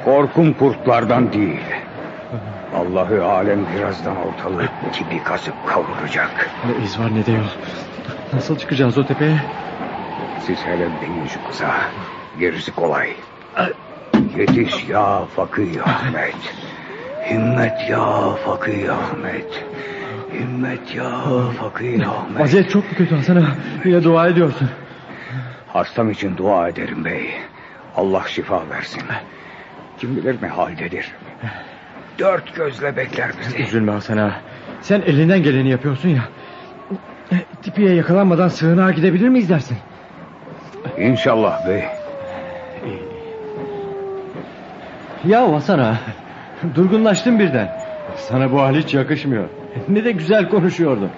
Korkum kurtlardan değil. Allah'ı alem birazdan ortalık gibi kasıp kavuracak. Ne iz var ne de yol. Nasıl çıkacağız o tepeye? Siz hele deyin şu kıza. Gerisi kolay. Yetiş ya Fakih Ahmet. Himmet ya Fakih Ahmet. Himmet ya Fakih Ahmet. Vaziyet çok mu kötü Hasan ağa? Yine dua ediyorsun. Hastam için dua ederim bey. Allah şifa versin. Kim bilir ne haldedir. Dört gözle bekler bizi. Üzülme Hasan ağa. Sen elinden geleni yapıyorsun ya. Tipiye yakalanmadan sığınağa gidebilir miyiz dersin? İnşallah bey. Ya Hasan ağa, durgunlaştın birden. Sana bu hal hiç yakışmıyor. Ne de güzel konuşuyordun.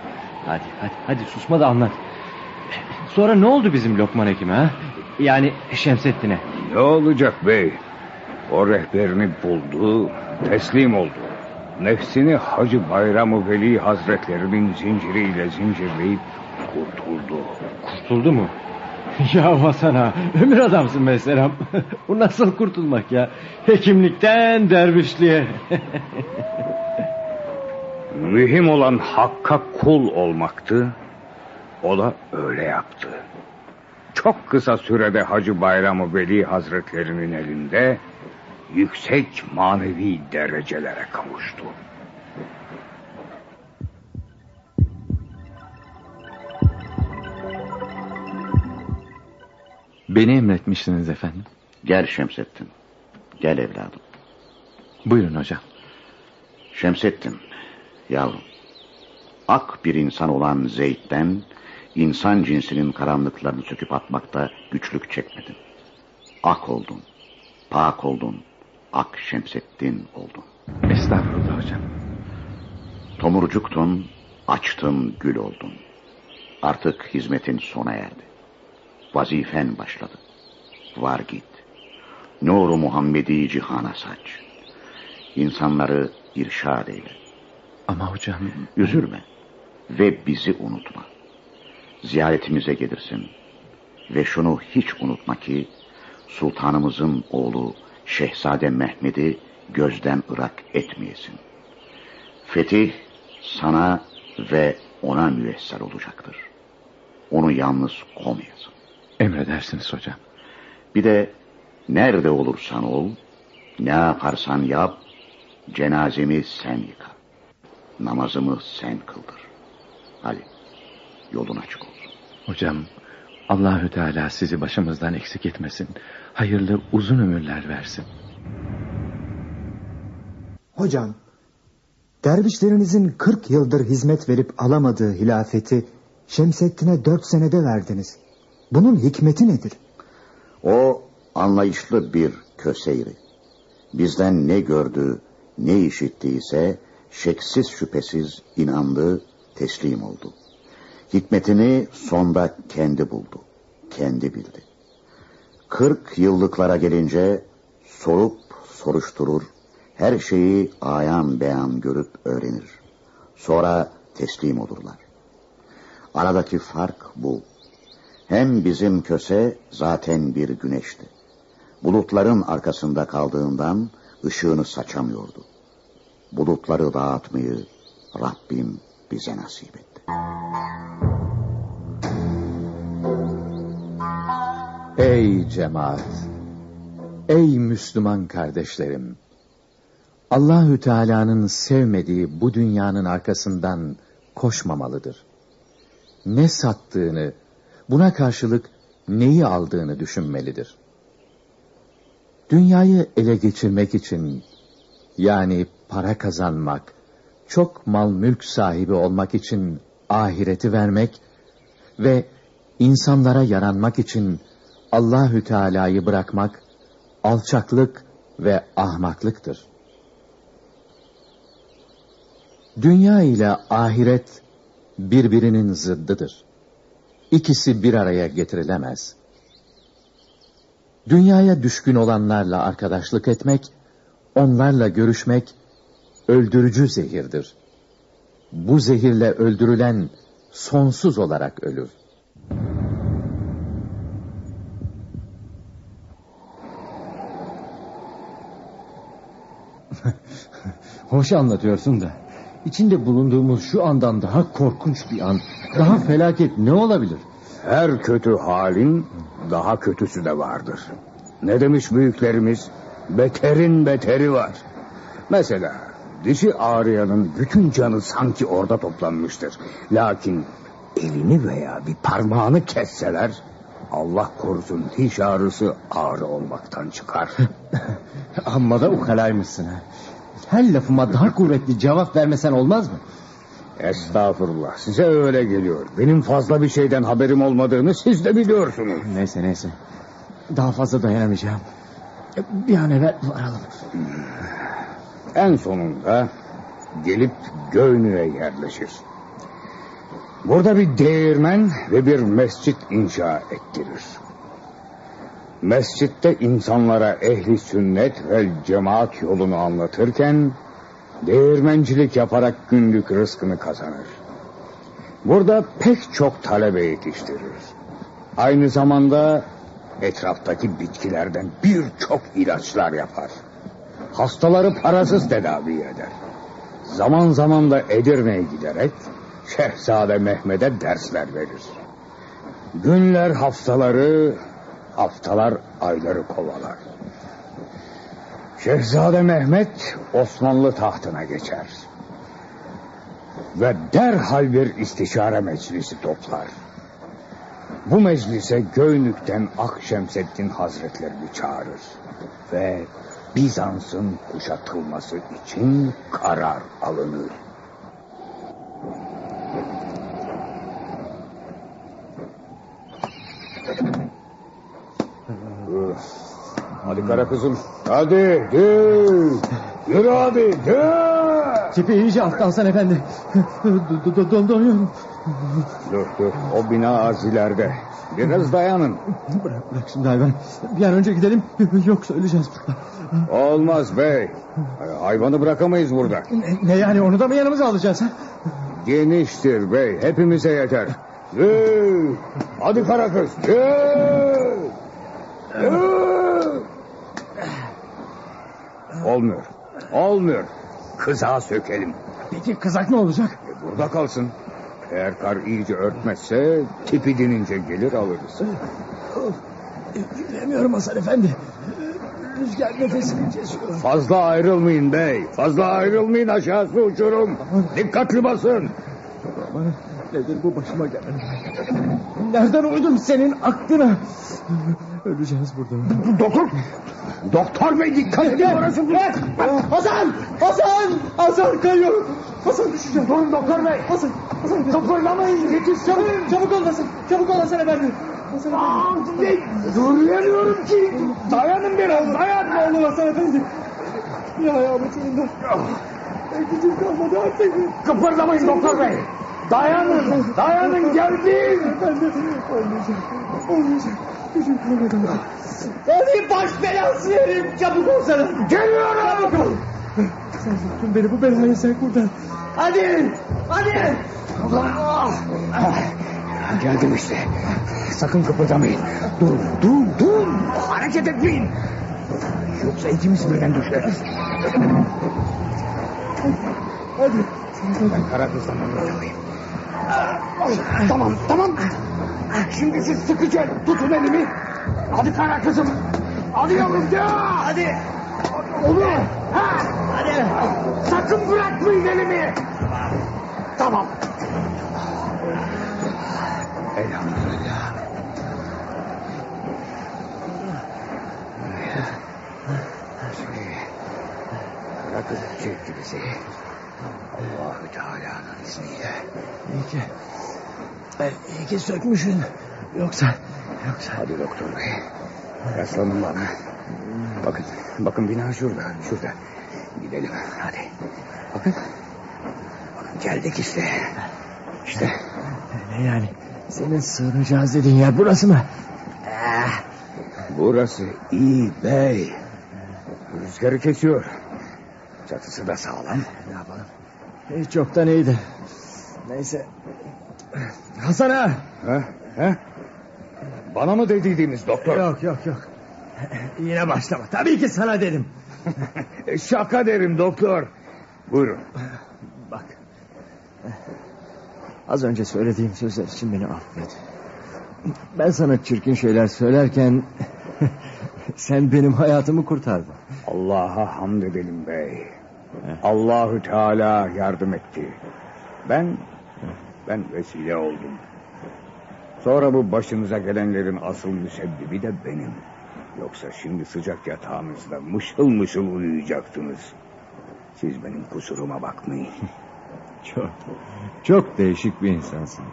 Hadi hadi hadi susma da anlat. Sonra ne oldu bizim Lokman Hekim'e ha? Yani Şemseddin'e? Ne olacak bey? O rehberini buldu, teslim oldu. Nefsini Hacı Bayram-ı Veli Hazretlerinin zinciriyle zincirleyip kurtuldu. Kurtuldu mu? Ya Hasan ağa, ömür adamsın mesela. Bu nasıl kurtulmak ya? Hekimlikten dervişliğe. Mühim olan Hakk'a kul olmaktı. O da öyle yaptı. Çok kısa sürede Hacı Bayram-ı Veli Hazretlerinin elinde yüksek manevi derecelere kavuştu. Beni emretmişsiniz efendim. Gel Şemseddin. Gel evladım. Buyurun hocam. Şemseddin yavrum, ak bir insan olan Zeyd'den insan cinsinin karanlıklarını söküp atmakta güçlük çekmedin. Ak oldun, pak oldun, Akşemseddin oldun. Estağfurullah hocam. Tomurcuktun, açtın, gül oldun. Artık hizmetin sona erdi. Vazifen başladı. Var git. Nur-u Muhammedi cihana saç. İnsanları irşad eyle. Ama hocam... Üzülme ve bizi unutma. Ziyaretimize gelirsin. Ve şunu hiç unutma ki sultanımızın oğlu Şehzade Mehmed'i gözden ırak etmeyesin. Fetih sana ve ona müyesser olacaktır. Onu yalnız koymayasın. Emredersiniz hocam. Bir de nerede olursan ol, ne yaparsan yap, cenazemi sen yıka. Namazımı sen kıldır. Hadi yolun açık olsun. Hocam Allahü Teala sizi başımızdan eksik etmesin. Hayırlı uzun ömürler versin. Hocam, dervişlerinizin kırk yıldır hizmet verip alamadığı hilafeti Şemseddin'e dört senede verdiniz. Bunun hikmeti nedir? O anlayışlı bir köseyri. Bizden ne gördü, ne işittiyse şeksiz şüphesiz inandı, teslim oldu. Hikmetini sonda kendi buldu, kendi bildi. Kırk yıllıklara gelince sorup soruşturur, her şeyi ayan beyan görüp öğrenir. Sonra teslim olurlar. Aradaki fark bu. Hem bizim köse zaten bir güneşti. Bulutların arkasında kaldığından ışığını saçamıyordu. Bulutları dağıtmayı Rabbim bize nasip etti. Ey cemaat! Ey Müslüman kardeşlerim! Allahü Teala'nın sevmediği bu dünyanın arkasından koşmamalıdır. Ne sattığını, buna karşılık neyi aldığını düşünmelidir. Dünyayı ele geçirmek için, yani para kazanmak, çok mal mülk sahibi olmak için ahireti vermek ve insanlara yaranmak için Allahü Teala'yı bırakmak alçaklık ve ahmaklıktır. Dünya ile ahiret birbirinin zıddıdır. İkisi bir araya getirilemez. Dünyaya düşkün olanlarla arkadaşlık etmek, onlarla görüşmek öldürücü zehirdir. Bu zehirle öldürülen sonsuz olarak ölür. Hoş anlatıyorsun da, İçinde bulunduğumuz şu andan daha korkunç bir an, daha felaket ne olabilir? Her kötü halin daha kötüsü de vardır. Ne demiş büyüklerimiz? Beterin beteri var. Mesela dişi ağrıyanın bütün canı sanki orada toplanmıştır. Lakin elini veya bir parmağını kesseler, Allah korusun, diş ağrısı ağrı olmaktan çıkar. Amma da ukalaymışsın ha. Her lafıma daha kuvvetli cevap vermesen olmaz mı? Estağfurullah, size öyle geliyor. Benim fazla bir şeyden haberim olmadığını siz de biliyorsunuz. Neyse neyse, daha fazla dayanamayacağım. Bir an evvel varalım. En sonunda gelip Göynük'e yerleşir. Burada bir değirmen ve bir mescit inşa ettirir. Mescitte insanlara ehli sünnet ve cemaat yolunu anlatırken değirmencilik yaparak günlük rızkını kazanır. Burada pek çok talebe yetiştirir. Aynı zamanda etraftaki bitkilerden birçok ilaçlar yapar. Hastaları parasız tedavi eder. Zaman zaman da Edirne'ye giderek Şehzade Mehmed'e dersler verir. Günler haftaları, haftalar ayları kovalar. Şehzade Mehmet Osmanlı tahtına geçer ve derhal bir istişare meclisi toplar. Bu meclise Göynük'ten Akşemseddin Hazretlerini çağırır ve Bizans'ın kuşatılması için karar alınır. Hadi kara kızım. Hadi gül. Yürü abi gül. Tipi iyice atlansan efendi. Donuyorum. Dur dur, o bina azilerde. Biraz dayanın. Bırak, bırak şimdi hayvan. Bir an önce gidelim, yoksa öleceğiz burada. Olmaz bey. Hayvanı bırakamayız burada. Ne, ne yani, onu da mı yanımıza alacağız? Ha? Geniştir bey, hepimize yeter. Gül. Hadi kara kız. Gül. Olmuyor, olmuyor. Kızağa sökelim. Peki kızak ne olacak? E, burada kalsın. Eğer kar iyice örtmezse tipi dinince gelir alırız. Bilmiyorum Hasan efendi. Rüzgar nefesini kesiyor. Fazla ayrılmayın bey. Fazla ayrılmayın, aşağısı uçurum. Dikkatli basın. Nedir bu başıma gelen? Nereden uydum senin aklına? Öleceğiz burada. Doktor, doktor bey dikkat edin. Hasan, Hasan, Hasan kayıyor. Hasan düşecek. Durun doktor bey. Hasan, Hasan. Kıpırdamayın. Yetiş, çabuk, çabuk olasın. Çabuk olasın efendim. Dur veriyorum ki. Dayanın biraz, dayan. Ne olur Hasan efendi. Ya yavrucuğumda. Gücüm kalmadı artık. Kıpırdamayın doktor bey. Dayanın, dayanın geldim. Efendim, olmayacak, olmayacak. Hadi baş belası vereyim, çabuk olsana. Geliyorum. Çabuk ol. Sen tuttun beni, bu belayı sen kurtar. Hadi, hadi. Allah. Geldim işte. Sakın kıpırdamayın. Dur, dur, dur. Hareket etmeyin. Yoksa ikimiz birden düşeriz. Hadi. Ben kara kızdan anlatamayayım. Tamam, tamam. Şimdi siz sıkıca tutun elimi. Hadi kara kızım. Hadi yavrum ya. Hadi. Olur. Ha. Hadi. Sakın bırakmayın elimi. Tamam. Elhamdülillah. Şimdi kara kızım çekti bizi. Allah-u Teala'nın izniyle. İyi ki. İyi ki sökmüşsün. Yoksa, yoksa... Hadi doktor bey. Rastlanın bana. Bakın, bakın bina şurada, şurada. Gidelim, hadi. Bakın. Bakın geldik işte. İşte. Ne yani? Senin sığınacağız dediğin yer burası mı? Eh, burası iyi bey. Rüzgarı kesiyor. Çatısı da sağlam. Ne yapalım? Hiç yoktan iyiydi. Neyse. Hasan ha! Ha? Ha? Bana mı dediğiniz doktor? Yok yok yok. Yine başlama. Tabii ki sana dedim. Şaka derim doktor. Buyurun. Bak. Az önce söylediğim sözler için beni affet. Ben sana çirkin şeyler söylerken sen benim hayatımı kurtardın. Allah'a hamd edelim bey. Allahu Teala yardım etti. Ben ben vesile oldum. Sonra bu başınıza gelenlerin asıl müsebbibi de benim. Yoksa şimdi sıcak yatağınızda mışıl mışıl uyuyacaktınız. Siz benim kusuruma bakmayın. Çok, çok değişik bir insansın.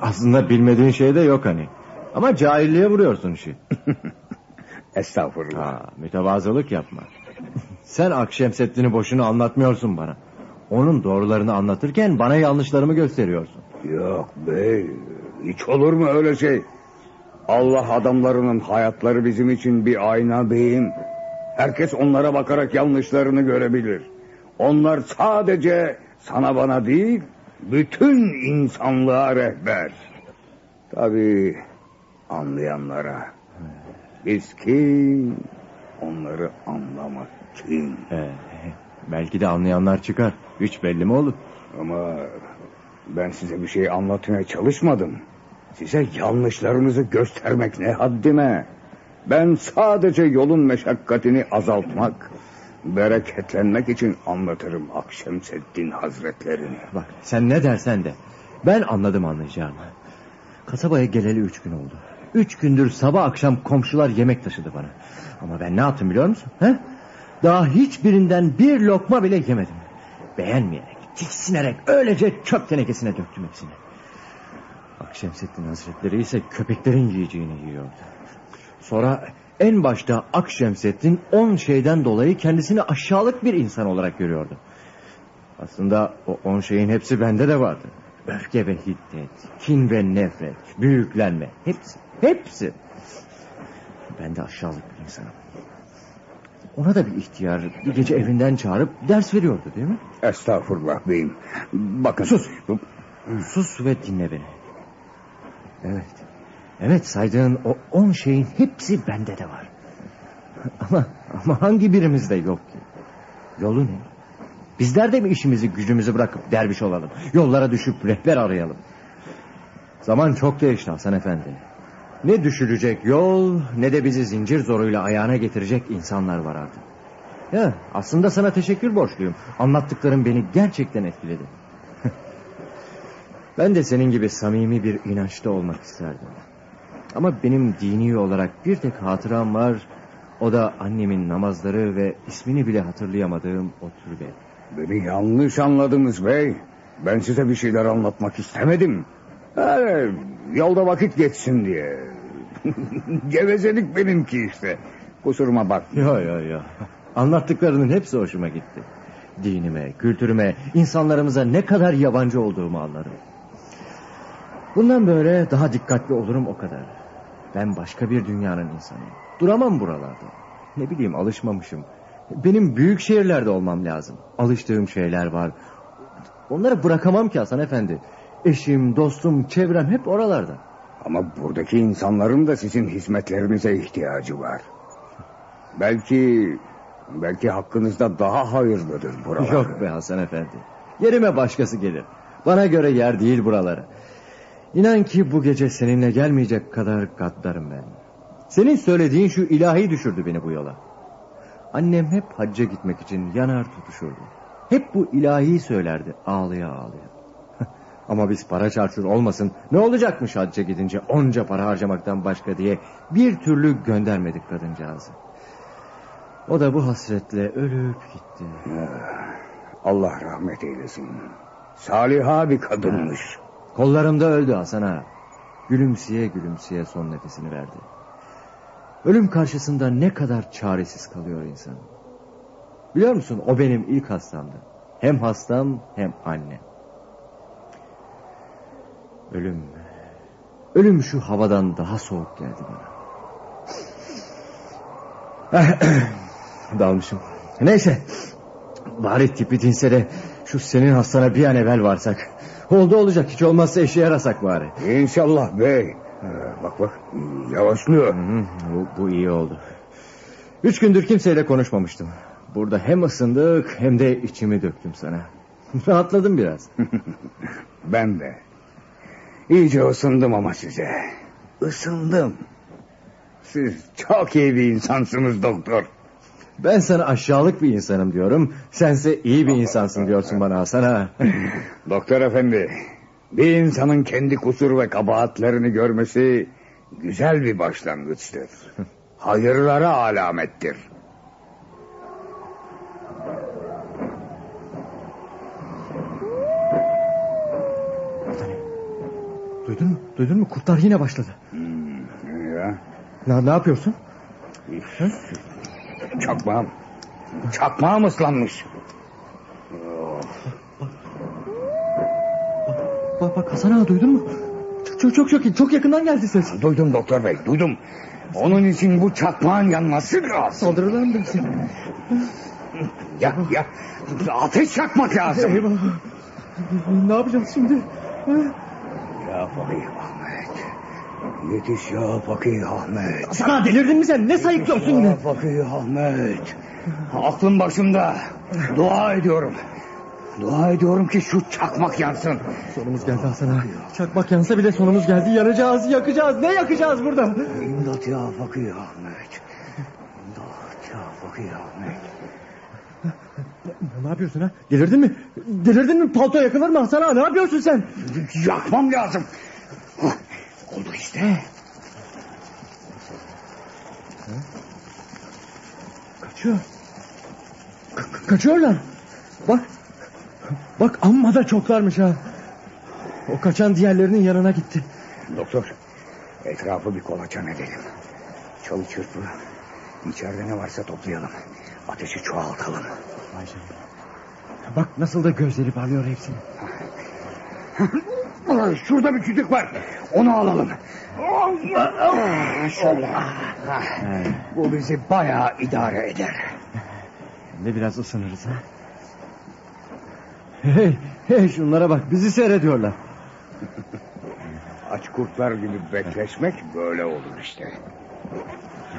Aslında bilmediğin şey de yok hani. Ama cahilliğe vuruyorsun işi. Estağfurullah. Ha, mütevazılık yapma. Sen Akşemseddin'i boşuna anlatmıyorsun bana. Onun doğrularını anlatırken bana yanlışlarımı gösteriyorsun. Yok bey, hiç olur mu öyle şey? Allah adamlarının hayatları bizim için bir ayna beyim. Herkes onlara bakarak yanlışlarını görebilir. Onlar sadece sana bana değil, bütün insanlığa rehber. Tabii anlayanlara. Biz kim? Onları anlamak kim? Ee, belki de anlayanlar çıkar. Hiç belli mi olur? Ama ben size bir şey anlatmaya çalışmadım. Size yanlışlarınızı göstermek ne haddime. Ben sadece yolun meşakkatini azaltmak, bereketlenmek için anlatırım Akşemseddin Hazretlerini. Bak sen ne dersen de ben anladım anlayacağımı. Kasabaya geleli üç gün oldu. Üç gündür sabah akşam komşular yemek taşıdı bana. Ama ben ne yaptım biliyor musun? He? Daha hiçbirinden bir lokma bile yemedim. Beğenmeyerek, tiksinerek öylece çöp tenekesine döktüm hepsini. Akşemseddin Hazretleri ise köpeklerin yiyeceğini yiyordu. Sonra en başta Akşemseddin on şeyden dolayı kendisini aşağılık bir insan olarak görüyordu. Aslında o on şeyin hepsi bende de vardı. Öfke ve hiddet, kin ve nefret, büyüklenme, hepsi, hepsi. Ben de aşağılık bir insanım. Ona da bir ihtiyar bir gece evinden çağırıp ders veriyordu değil mi? Estağfurullah beyim. Bakın. Sus. Sus ve dinle beni. Evet. Evet saydığın o on şeyin hepsi bende de var. Ama ama hangi birimizde yok ki? Yolu ne? Bizler de mi işimizi gücümüzü bırakıp derviş olalım? Yollara düşüp rehber arayalım. Zaman çok değişti Hasan Efendi. Ne düşülecek yol ne de bizi zincir zoruyla ayağına getirecek insanlar var artık. Ya, aslında sana teşekkür borçluyum. Anlattıkların beni gerçekten etkiledi. Ben de senin gibi samimi bir inançta olmak isterdim. Ama benim dini olarak bir tek hatıram var. O da annemin namazları ve ismini bile hatırlayamadığım o türbe. Beni yanlış anladınız bey. Ben size bir şeyler anlatmak istemedim. Yani yolda vakit geçsin diye. Gevezelik benimki işte. Kusuruma bak. Ya ya ya. Anlattıklarının hepsi hoşuma gitti. Dinime, kültürüme, insanlarımıza ne kadar yabancı olduğumu anlarım. Bundan böyle daha dikkatli olurum o kadar. Ben başka bir dünyanın insanıyım. Duramam buralarda. Ne bileyim alışmamışım. Benim büyük şehirlerde olmam lazım. Alıştığım şeyler var. Onları bırakamam ki Hasan Efendi. Eşim, dostum, çevrem hep oralarda. Ama buradaki insanların da sizin hizmetlerinize ihtiyacı var. Belki... Belki hakkınızda daha hayırlıdır buralar. Yok be Hasan Efendi. Yerime başkası gelir. Bana göre yer değil buraları. İnan ki bu gece seninle gelmeyecek kadar gaddarım ben. Senin söylediğin şu ilahi düşürdü beni bu yola. Annem hep hacca gitmek için yanar tutuşurdu. Hep bu ilahi söylerdi ağlaya ağlaya. Ama biz para çarçur olmasın, ne olacakmış hacca gidince onca para harcamaktan başka diye bir türlü göndermedik kadıncağızı. O da bu hasretle ölüp gitti. Allah rahmet eylesin. Saliha bir kadınmış. Kollarımda öldü Hasan ağa. Gülümseye gülümseye son nefesini verdi. Ölüm karşısında ne kadar çaresiz kalıyor insan. Biliyor musun, o benim ilk hastamdı. Hem hastam hem annem. Ölüm. Ölüm şu havadan daha soğuk geldi bana. Dalmışım. Neyse. Bari tipi dinse de şu senin hastana bir an evvel varsak. Oldu olacak, hiç olmazsa eşe yarasak bari. İnşallah bey. Bak bak yavaşlıyor. Bu, bu iyi oldu. Üç gündür kimseyle konuşmamıştım. Burada hem ısındık hem de içimi döktüm sana. Rahatladım biraz. Ben de. İyice ısındım ama size. Isındım. Siz çok iyi bir insansınız doktor. Ben sana aşağılık bir insanım diyorum. Sense iyi bir insansın diyorsun bana Hasan ağa. Doktor efendi, bir insanın kendi kusur ve kabahatlerini görmesi güzel bir başlangıçtır. Hayırlara alamettir. Duydun mu? Duydun mu? Kurtlar yine başladı. Hmm, ya. Ne, ne yapıyorsun? Çakmağım. Çakmağım ıslanmış. Bak, bak, bak, bak Hasan ağa, duydun mu? Çok çok çok çok yakından geldi ses. Duydum doktor bey, duydum. Onun için bu çakmağın yanması lazım. Saldırırlar mı bizi? Ya ya ateş çakmak lazım. Eyvah. Ne yapacağız şimdi? Ya Fakih Ahmet. Yetiş ya Fakih Ahmet. Sana delirdin mi sen? Ne sayıklıyorsun? Ya Fakih Ahmet. Aklım başımda. Dua ediyorum. Dua ediyorum ki şu çakmak yansın. Sonumuz geldi Hasan ağa. Çakmak yansa bile sonumuz geldi. Yanacağız, yakacağız. Ne yakacağız burada? İmdat ya Fakih Ahmet. İmdat ya Fakih Ahmet. Ne yapıyorsun ha? Delirdin mi? Delirdin mi? Palto yakılır mı Hasan ağa? Ne yapıyorsun sen? Yakmam lazım. Oldu işte. Kaçıyor. Ka- kaçıyorlar. Bak. Bak amma da çoklarmış ha. O kaçan diğerlerinin yanına gitti. Doktor, etrafı bir kolaçan edelim. Çalı çırpı. İçeride ne varsa toplayalım. Ateşi çoğaltalım. Vay canına. Bak nasıl da gözleri parlıyor hepsinin. Şurada bir kütük var. Onu alalım. Şöyle. Bu bizi bayağı idare eder. Ne biraz ısınırız ha. Hey, hey şunlara bak, bizi seyrediyorlar. Aç kurtlar gibi bekleşmek böyle olur işte.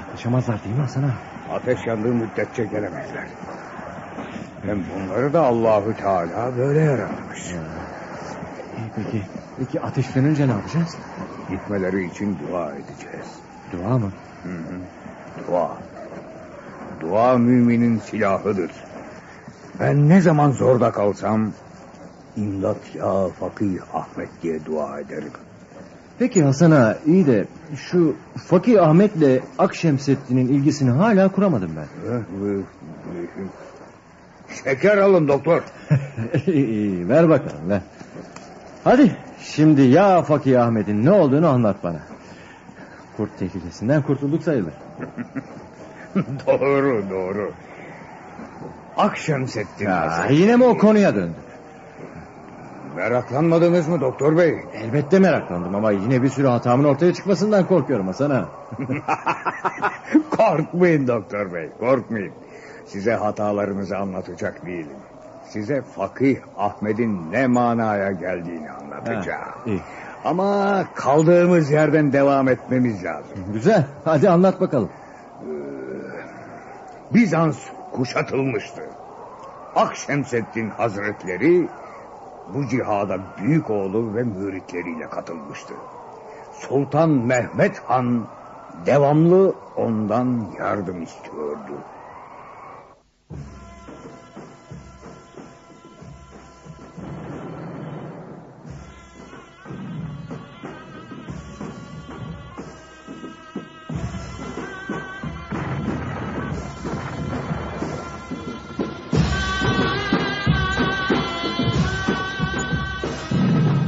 Yaklaşamazlar değil mi Hasan ağa? Ateş yandığı müddetçe gelemezler. Hem bunları da Allahü Teala böyle yaratmış. Ya. Peki, peki ateşlenince ne yapacağız? Gitmeleri için dua edeceğiz. Dua mı? Hı hı. Dua. Dua müminin silahıdır. Ben ne zaman zorda kalsam imdat ya Fakih Ahmet diye dua ederim. Peki Hasan ağa, iyi de şu Fakih Ahmet'le Akşemseddin'in ilgisini hala kuramadım ben. Şeker alın doktor. İyi, ver bakalım ver. Hadi şimdi ya Fakih Ahmet'in ne olduğunu anlat bana. Kurt tehlikesinden kurtulduk sayılır. Doğru doğru. Akşemseddin. Ya, yine mi o konuya döndü? Meraklanmadınız mı doktor bey? Elbette meraklandım ama yine bir sürü hatamın ortaya çıkmasından korkuyorum Hasan ağa. Korkmayın doktor bey, korkmayın. Size hatalarınızı anlatacak değilim. Size Fakih Ahmet'in ne manaya geldiğini anlatacağım. Ha, ama kaldığımız yerden devam etmemiz lazım. Güzel, hadi anlat bakalım. Ee, Bizans kuşatılmıştı. Akşemseddin Hazretleri bu cihada büyük oğlu ve müritleriyle katılmıştı. Sultan Mehmet Han devamlı ondan yardım istiyordu.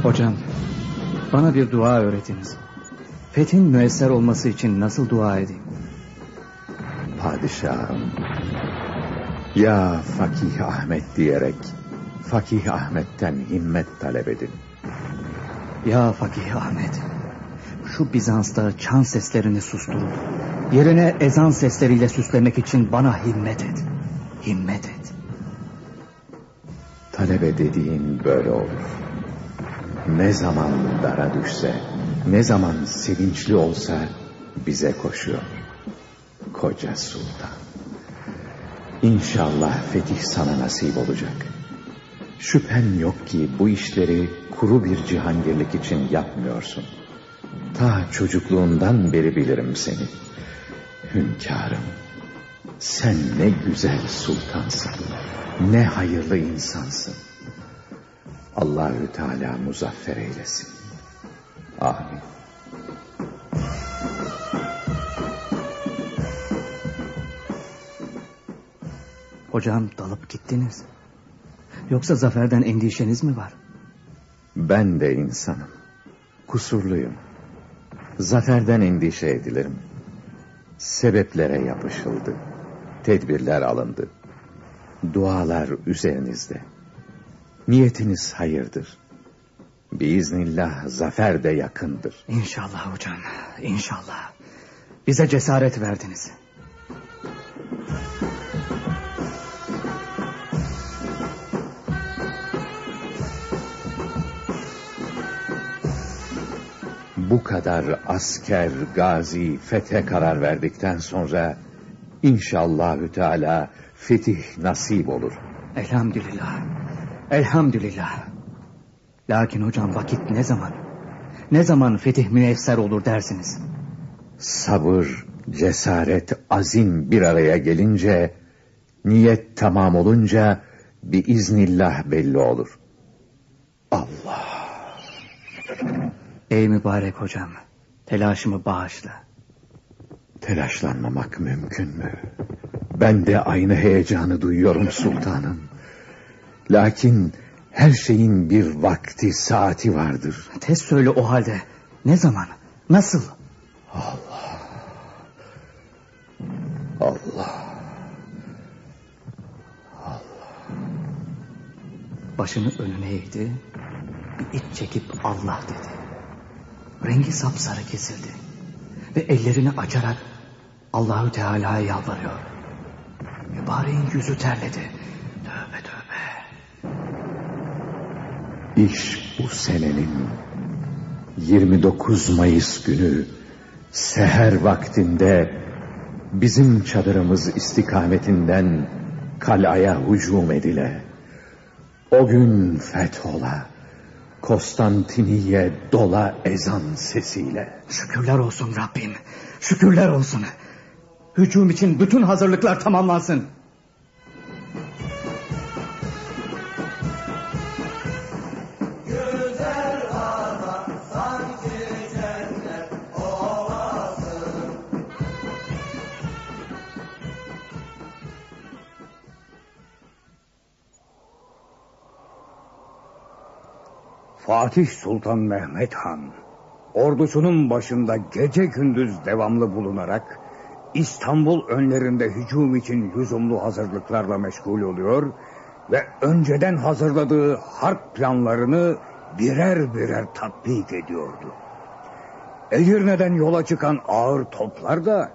Hocam, bana bir dua öğretiniz. Fethin müesser olması için nasıl dua edeyim? Padişahım, ya Fakih Ahmet diyerek Fakih Ahmet'ten himmet talep edin. Ya Fakih Ahmet, şu Bizans'ta çan seslerini susturun, yerine ezan sesleriyle süslemek için bana himmet et. Himmet et. Talebe dediğin böyle olur. Ne zaman dara düşse, ne zaman sevinçli olsa bize koşuyor koca sultan. İnşallah fetih sana nasip olacak. Şüphem yok ki bu işleri kuru bir cihangirlik için yapmıyorsun. Ta çocukluğundan beri bilirim seni. Hünkârım, sen ne güzel sultansın, ne hayırlı insansın. Allahü Teala muzaffer eylesin. Amin. Hocam, dalıp gittiniz. Yoksa zaferden endişeniz mi var? Ben de insanım. Kusurluyum. Zaferden endişe edilirim. Sebeplere yapışıldı. Tedbirler alındı. Dualar üzerinizde. Niyetiniz hayırdır. Biiznillah zafer de yakındır. İnşallah hocam, inşallah. Bize cesaret verdiniz. Bu kadar asker, gazi, fethe karar verdikten sonra inşallahü teala fetih nasip olur. Elhamdülillah. Elhamdülillah. Lakin hocam, vakit ne zaman? Ne zaman fetih müyesser olur dersiniz? Sabır, cesaret, azim bir araya gelince, niyet tamam olunca biiznillah belli olur. Allah. Ey mübarek hocam, telaşımı bağışla. Telaşlanmamak mümkün mü? Ben de aynı heyecanı duyuyorum sultanım. Lakin her şeyin bir vakti, saati vardır. Tez söyle o halde. Ne zaman? Nasıl? Allah. Allah. Allah. Başını önüne eğdi. Bir iç çekip Allah dedi. Rengi sapsarı kesildi. Ve ellerini açarak Allahü Teala'ya yalvarıyor. Mübareğin yüzü terledi. Tövbe tövbe. İş bu senenin yirmi dokuz Mayıs günü seher vaktinde bizim çadırımız istikametinden kalaya hücum edile. O gün fethola, Konstantiniye dola ezan sesiyle. Şükürler olsun Rabbim, şükürler olsun. Hücum için bütün hazırlıklar tamamlansın. Fatih Sultan Mehmet Han ordusunun başında gece gündüz devamlı bulunarak İstanbul önlerinde hücum için lüzumlu hazırlıklarla meşgul oluyor ve önceden hazırladığı harp planlarını birer birer tatbik ediyordu. Edirne'den yola çıkan ağır toplar da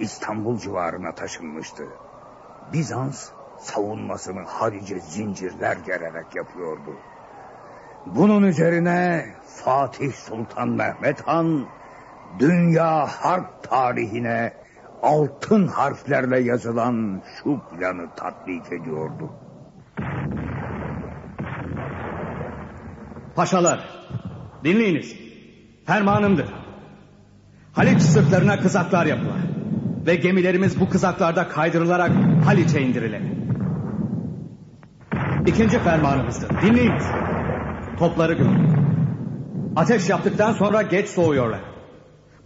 İstanbul civarına taşınmıştı. Bizans savunmasını Haliç'e zincirler gererek yapıyordu. Bunun üzerine Fatih Sultan Mehmet Han dünya harp tarihine altın harflerle yazılan şu planı tatbik ediyordu. Paşalar, dinleyiniz. Fermanımdır. Haliç sırtlarına kızaklar yapılır ve gemilerimiz bu kızaklarda kaydırılarak Haliç'e indirilir. İkinci fermanımızdır. Dinleyiniz. Topları gömün. Ateş yaptıktan sonra geç soğuyorlar.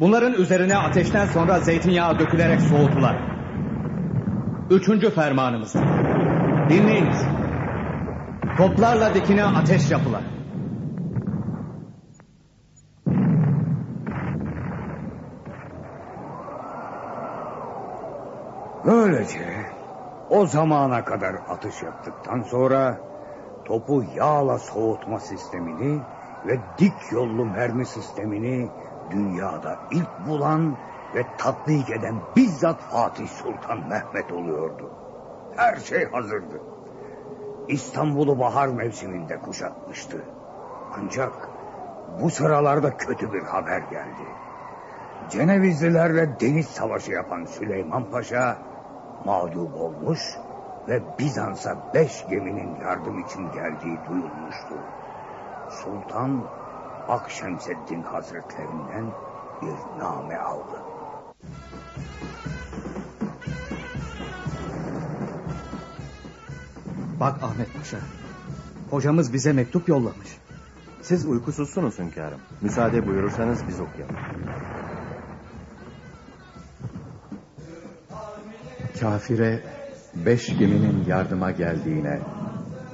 Bunların üzerine ateşten sonra zeytinyağı dökülerek soğutular. Üçüncü fermanımızdır. Dinleyiniz. Toplarla dikine ateş yapılar. Böylece o zamana kadar atış yaptıktan sonra topu yağla soğutma sistemini ve dik yollu mermi sistemini dünyada ilk bulan ve tatbik eden bizzat Fatih Sultan Mehmet oluyordu. Her şey hazırdı. İstanbul'u bahar mevsiminde kuşatmıştı. Ancak bu sıralarda kötü bir haber geldi. Cenevizlilerle deniz savaşı yapan Süleyman Paşa mağlup olmuş ve Bizans'a beş geminin yardım için geldiği duyulmuştu. Sultan Akşemseddin Hazretlerinden bir name aldı. Bak Ahmet Paşa, hocamız bize mektup yollamış. Siz uykusuzsunuz hünkârım. Müsaade buyurursanız biz okuyalım. Kafire beş geminin yardıma geldiğine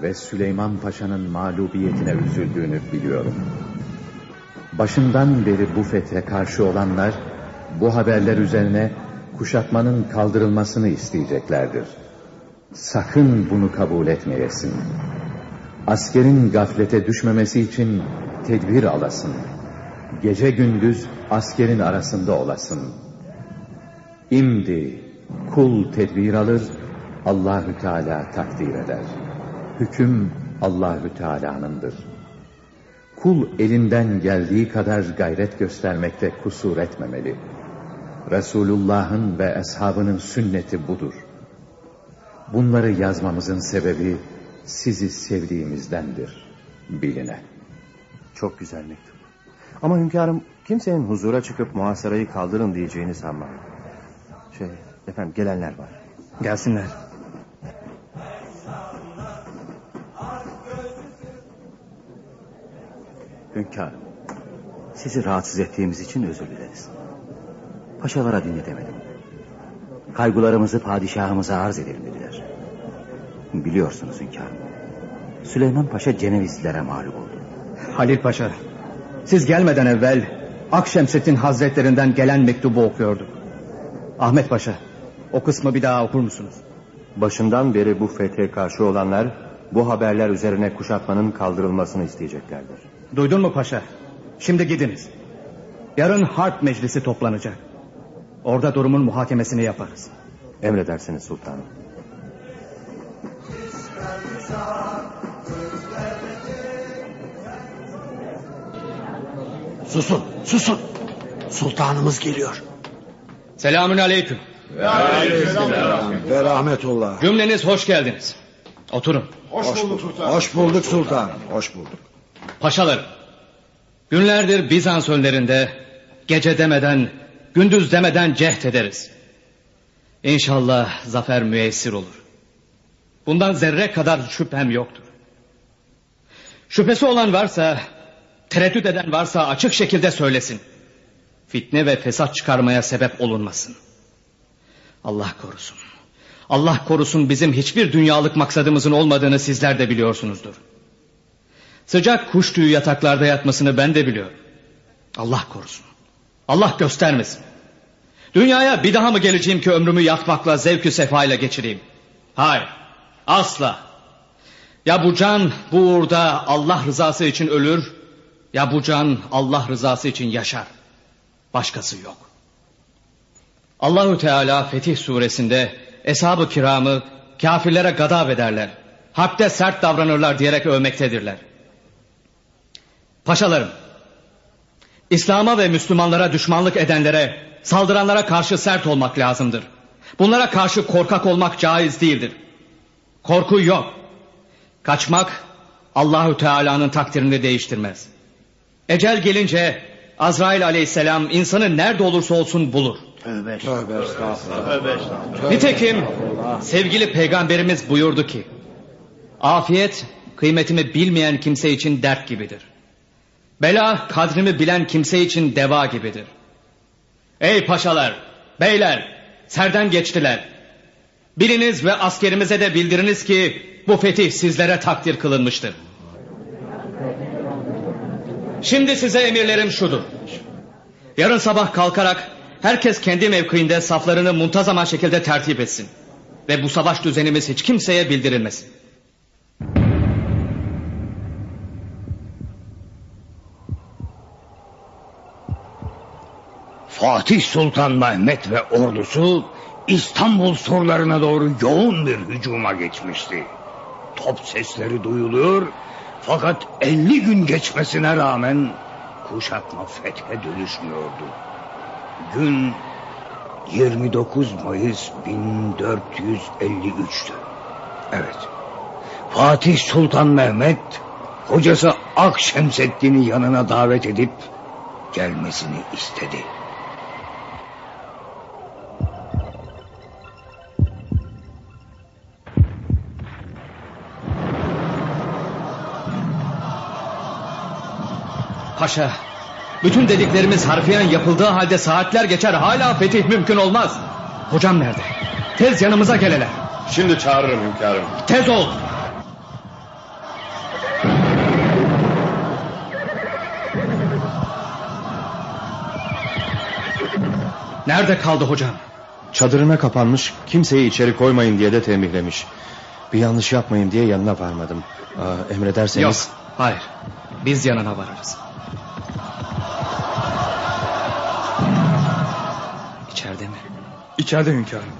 ve Süleyman Paşa'nın mağlubiyetine üzüldüğünü biliyorum. Başından beri bu fethe karşı olanlar bu haberler üzerine kuşatmanın kaldırılmasını isteyeceklerdir. Sakın bunu kabul etmeyesin. Askerin gaflete düşmemesi için tedbir alasın. Gece gündüz askerin arasında olasın. İmdi kul tedbir alır, Allahü Teala takdir eder. Hüküm Allahü Teala'nındır. Kul elinden geldiği kadar gayret göstermekte kusur etmemeli. Resulullah'ın ve eshabının sünneti budur. Bunları yazmamızın sebebi sizi sevdiğimizdendir, biline. Çok güzel mektup. Ama hünkârım, kimsenin huzura çıkıp muhasarayı kaldırın diyeceğini sanmam. Şey, efendim gelenler var. Gelsinler. Hünkârım, sizi rahatsız ettiğimiz için özür dileriz. Paşalara dinletemedim. Kaygılarımızı padişahımıza arz edelim dediler. Biliyorsunuz hünkârım, Süleyman Paşa Cenevizlilere mağlup oldu. Halil Paşa, siz gelmeden evvel Akşemseddin Hazretlerinden gelen mektubu okuyorduk. Ahmet Paşa, o kısmı bir daha okur musunuz? Başından beri bu fethe karşı olanlar bu haberler üzerine kuşatmanın kaldırılmasını isteyeceklerdir. Duydun mu paşa? Şimdi gidiniz. Yarın harp meclisi toplanacak. Orada durumun muhakemesini yaparız. Emredersiniz sultanım. Susun, susun. Sultanımız geliyor. Selamün aleyküm. Ve aleykümselam. Ve rahmetullah. Cümleniz hoş geldiniz. Oturun. Hoş, hoş bulduk sultan. Hoş bulduk sultan. Hoş bulduk. Paşalarım, günlerdir Bizans önlerinde gece demeden, gündüz demeden cehd ederiz. İnşallah zafer müessir olur. Bundan zerre kadar şüphem yoktur. Şüphesi olan varsa, tereddüt eden varsa açık şekilde söylesin. Fitne ve fesat çıkarmaya sebep olunmasın. Allah korusun. Allah korusun, bizim hiçbir dünyalık maksadımızın olmadığını sizler de biliyorsunuzdur. Sıcak kuş tüyü yataklarda yatmasını ben de biliyorum. Allah korusun. Allah göstermesin. Dünyaya bir daha mı geleceğim ki ömrümü yatmakla, zevk-i sefayla geçireyim? Hayır. Asla. Ya bu can bu uğurda Allah rızası için ölür, ya bu can Allah rızası için yaşar. Başkası yok. Allahu Teala Fetih suresinde Eshab-ı Kiram'ı kafirlere gadav ederler, harpte sert davranırlar diyerek övmektedirler. Paşalarım, İslam'a ve Müslümanlara düşmanlık edenlere, saldıranlara karşı sert olmak lazımdır. Bunlara karşı korkak olmak caiz değildir. Korku yok. Kaçmak Allahu Teala'nın takdirini değiştirmez. Ecel gelince Azrail aleyhisselam insanı nerede olursa olsun bulur. Tövbe estağfurullah. Nitekim sevgili peygamberimiz buyurdu ki, afiyet kıymetimi bilmeyen kimse için dert gibidir. Bela kadrimi bilen kimse için deva gibidir. Ey paşalar, beyler, serden geçtiler. Biliniz ve askerimize de bildiriniz ki bu fetih sizlere takdir kılınmıştır. Şimdi size emirlerim şudur. Yarın sabah kalkarak herkes kendi mevkiinde saflarını muntazaman şekilde tertip etsin. Ve bu savaş düzenimiz hiç kimseye bildirilmesin. Fatih Sultan Mehmet ve ordusu İstanbul surlarına doğru yoğun bir hücuma geçmişti. Top sesleri duyuluyor, fakat elli gün geçmesine rağmen kuşatma fethe dönüşmüyordu. Gün yirmi dokuz Mayıs bin dört yüz elli üç'tü. Evet, Fatih Sultan Mehmet hocası Akşemseddin'i yanına davet edip gelmesini istedi. Paşa, bütün dediklerimiz harfiyen yapıldığı halde saatler geçer, hala fetih mümkün olmaz. Hocam nerede? Tez yanımıza geleler. Şimdi çağırırım hünkârım. Tez ol. Nerede kaldı hocam? Çadırına kapanmış, kimseyi içeri koymayın diye de tembihlemiş. Bir yanlış yapmayın diye yanına varmadım. Aa, emrederseniz... Yok, hayır, biz yanına vararız. İçeride mi? İçeride hünkârım.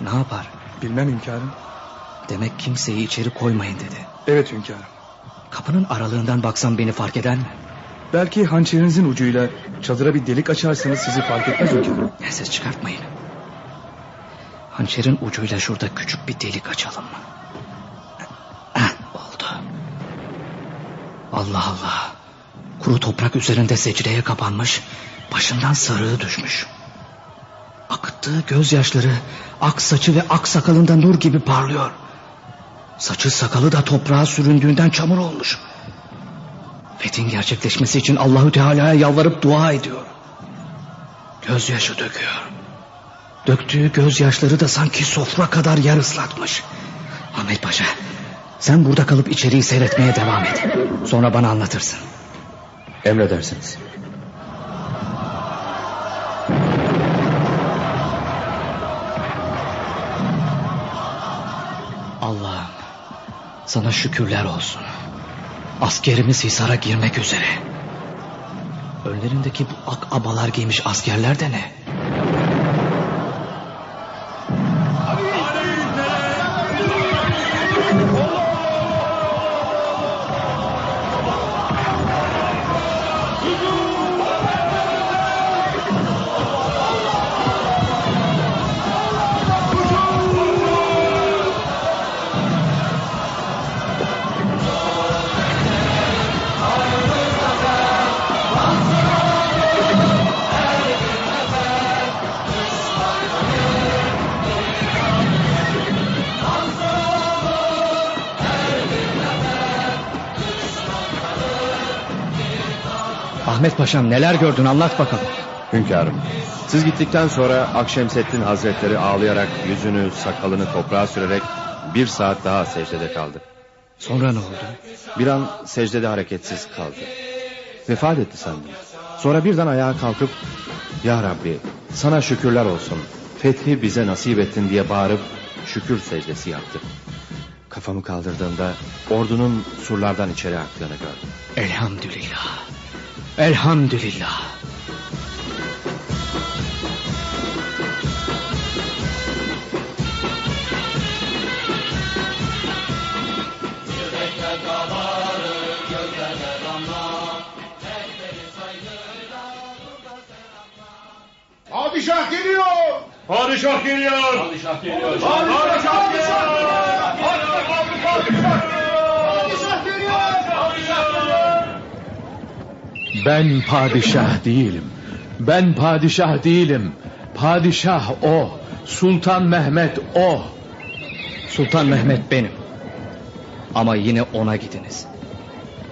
Ne yapar? Bilmem hünkârım. Demek kimseyi içeri koymayın dedi. Evet hünkârım. Kapının aralığından baksam beni fark eder mi? Belki hançerinizin ucuyla çadıra bir delik açarsanız sizi fark etmez hünkârım. Ses çıkartmayın. Hançerin ucuyla şurada küçük bir delik açalım mı? Oldu. Allah Allah. Kuru toprak üzerinde secdeye kapanmış, başından sarığı düşmüş. Akıttığı gözyaşları ak saçı ve ak sakalında nur gibi parlıyor. Saçı sakalı da toprağa süründüğünden çamur olmuş. Fethin gerçekleşmesi için Allahü Teala'ya yalvarıp dua ediyor. Gözyaşı döküyor. Döktüğü gözyaşları da sanki sofra kadar yer ıslatmış. Ahmet Paşa, sen burada kalıp içeriği seyretmeye devam et. Sonra bana anlatırsın. Emredersiniz. Allah'ım, sana şükürler olsun. Askerimiz Hisar'a girmek üzere. Önlerindeki bu ak abalar giymiş askerler de ne? Ahmet Paşam, neler gördün anlat bakalım. Hünkârım, siz gittikten sonra Akşemseddin Hazretleri ağlayarak yüzünü sakalını toprağa sürerek bir saat daha secdede kaldı. Sonra ne oldu? Bir an secdede hareketsiz kaldı. Vefat etti sandım. Sonra birden ayağa kalkıp "Ya Rabbi, sana şükürler olsun, fethi bize nasip ettin" diye bağırıp şükür secdesi yaptı. Kafamı kaldırdığımda ordunun surlardan içeri aktığını gördüm. Elhamdülillah. Elhamdülillah. Padişah geliyor. Padişah geliyor. Padişah geliyor. Padişah geliyor. Padişah geliyor. Ben padişah değilim. Ben padişah değilim. Padişah o. Sultan Mehmet o. Sultan Mehmet benim. Ama yine ona gidiniz.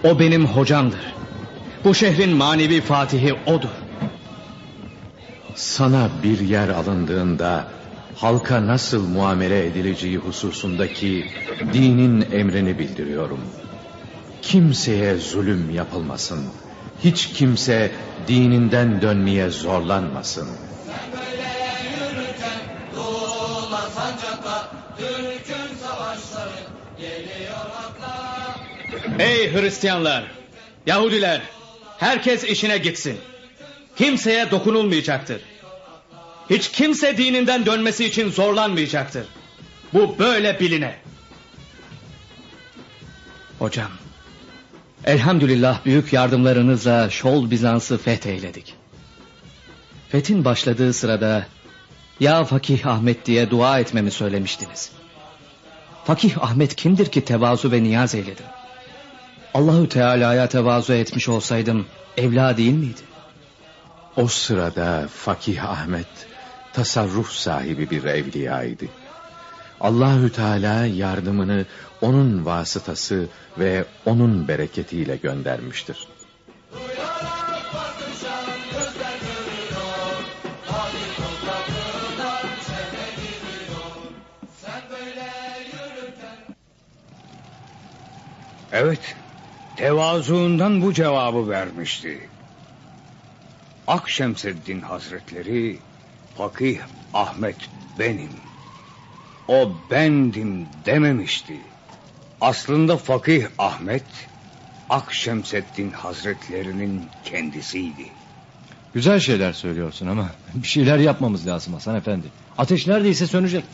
O benim hocamdır. Bu şehrin manevi fatihi odur. Sana bir yer alındığında halka nasıl muamele edileceği hususundaki dinin emrini bildiriyorum. Kimseye zulüm yapılmasın. Hiç kimse dininden dönmeye zorlanmasın. Ey Hristiyanlar, Yahudiler, herkes işine gitsin. Kimseye dokunulmayacaktır. Hiç kimse dininden dönmesi için zorlanmayacaktır. Bu böyle biline. Hocam, elhamdülillah büyük yardımlarınızla Şol Bizans'ı fetheyledik. Fethin başladığı sırada "Ya Fakih Ahmet" diye dua etmemi söylemiştiniz. Fakih Ahmet kimdir ki tevazu ve niyaz eyledim? Allahu Teala'ya tevazu etmiş olsaydım evla değil miydi? O sırada Fakih Ahmet tasarruf sahibi bir evliyaydı. Allahü Teala yardımını onun vasıtası ve onun bereketiyle göndermiştir. Evet, tevazuundan bu cevabı vermişti. Akşemseddin Hazretleri, Fakih Ahmet benim, o bendim dememişti. Aslında Fakih Ahmet, Akşemseddin Hazretlerinin kendisiydi. Güzel şeyler söylüyorsun ama bir şeyler yapmamız lazım Hasan Efendi. Ateş neredeyse sönecek.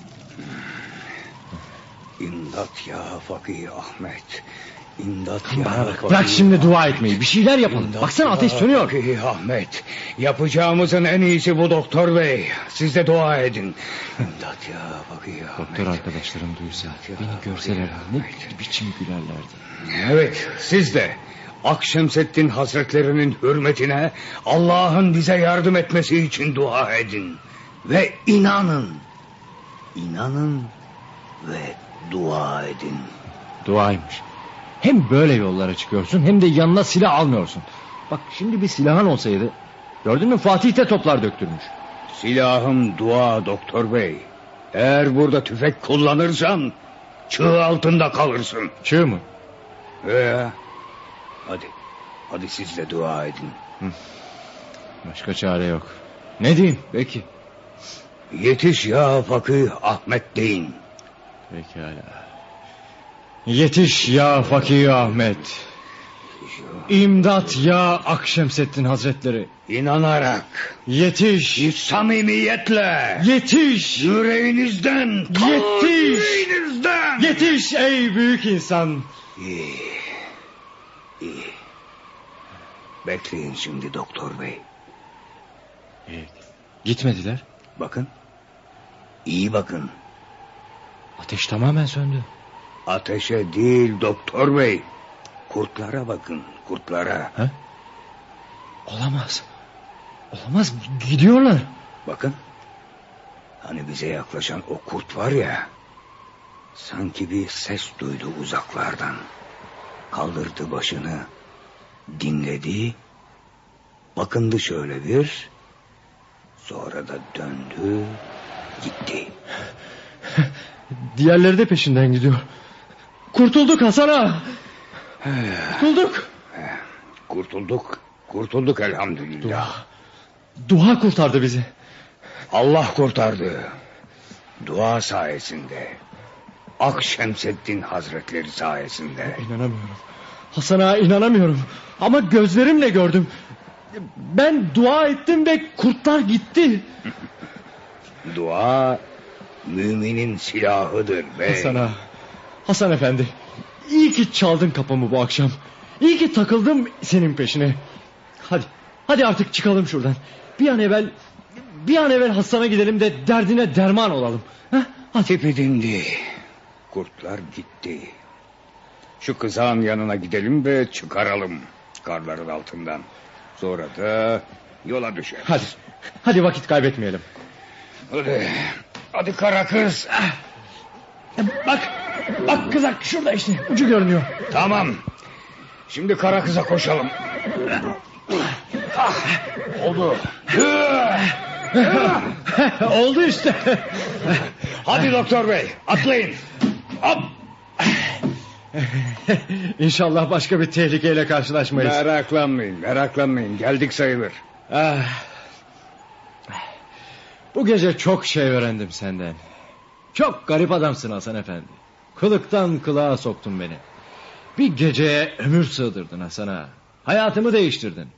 İmdat ya Fakih Ahmet. İmdat ya. Bana bak, bırak Fakih şimdi Ahmet. Dua etmeyi, bir şeyler yapalım. İmdat. Baksana ateş sönüyor. Fakih Ahmet, yapacağımızın en iyisi bu doktor bey. Siz de dua edin. İmdat ya Fakih Ahmet. Doktor arkadaşlarım duysa, beni görseler ne biçim gülerlerdi. Evet, siz de Akşemseddin Hazretlerinin hürmetine Allah'ın bize yardım etmesi için dua edin. Ve inanın. İnanın ve dua edin. Duaymış. Hem böyle yollara çıkıyorsun hem de yanına silah almıyorsun. Bak şimdi bir silahın olsaydı, gördün mü, Fatih'te toplar döktürmüş. Silahım dua doktor bey. Eğer burada tüfek kullanırsan çığ altında kalırsın. Çığ mı? Ee, hadi hadi siz de dua edin. Hı. Başka çare yok. Ne diyeyim peki? Yetiş ya Fakih Ahmet deyin. Pekala. Yetiş ya Fakih Ahmet. İmdat ya Akşemseddin Hazretleri. İnanarak. Yetiş. Bir samimiyetle. Yetiş. Yüreğinizden. Yetiş. Yüreğinizden. Yetiş ey büyük insan. İyi. İyi. Bekleyin şimdi doktor bey. Evet. Gitmediler. Bakın. İyi bakın. Ateş tamamen söndü. Ateşe değil doktor bey. Kurtlara bakın, kurtlara. Ha? Olamaz. Olamaz, gidiyorlar. Bakın. Hani bize yaklaşan o kurt var ya. Sanki bir ses duydu uzaklardan. Kaldırdı başını. Dinledi. Bakındı şöyle bir. Sonra da döndü. Gitti. Diğerleri de peşinden gidiyor. Kurtulduk Hasan ağa. Kurtulduk. Kurtulduk. Kurtulduk elhamdülillah. Dua, dua kurtardı bizi. Allah kurtardı. Dua sayesinde. Akşemseddin Hazretleri sayesinde. İnanamıyorum. Hasan ağa inanamıyorum. Ama gözlerimle gördüm. Ben dua ettim ve kurtlar gitti. Dua müminin silahıdır bey. Hasan ağa. Hasan Efendi, iyi ki çaldın kapımı bu akşam. İyi ki takıldım senin peşine. Hadi, hadi artık çıkalım şuradan. Bir an evvel, bir an evvel hastana gidelim de derdine derman olalım. Ha? Hadi. Tepe dindi. Kurtlar gitti. Şu kızağın yanına gidelim ve çıkaralım karların altından. Sonra da yola düşer. Hadi, hadi vakit kaybetmeyelim. Hadi, hadi kara kız. Bak, bak kızak şurada işte, ucu görünüyor. Tamam. Şimdi kara kıza koşalım. Oldu. Oldu işte. Hadi doktor bey, atlayın. Hop. İnşallah başka bir tehlikeyle karşılaşmayız. Meraklanmayın, meraklanmayın. Geldik sayılır. Ah. Bu gece çok şey öğrendim senden. Çok garip adamsın Hasan Efendi. Kılıktan kılığa soktun beni. Bir geceye ömür sığdırdın Hasan'a. Hayatımı değiştirdin.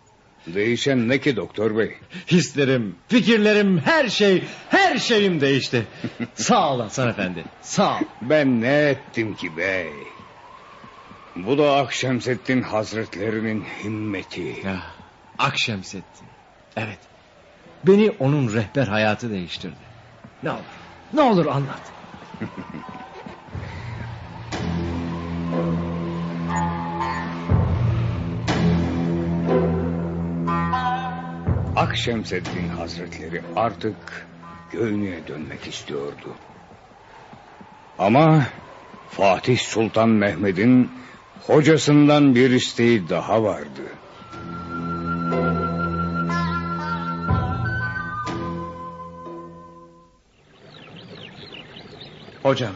Değişen ne ki doktor bey? Hislerim, fikirlerim, her şey, her şeyim değişti. Sağ ol Hasan Efendi, sağ ol. Ben ne ettim ki bey? Bu da Akşemseddin Hazretlerinin himmeti. Ah, Akşemseddin. Evet. Beni onun rehber hayatı değiştirdi. Ne olur, ne olur anlat. Akşemseddin Hazretleri artık Göynük'e dönmek istiyordu. Ama Fatih Sultan Mehmet'in hocasından bir isteği daha vardı. Hocam,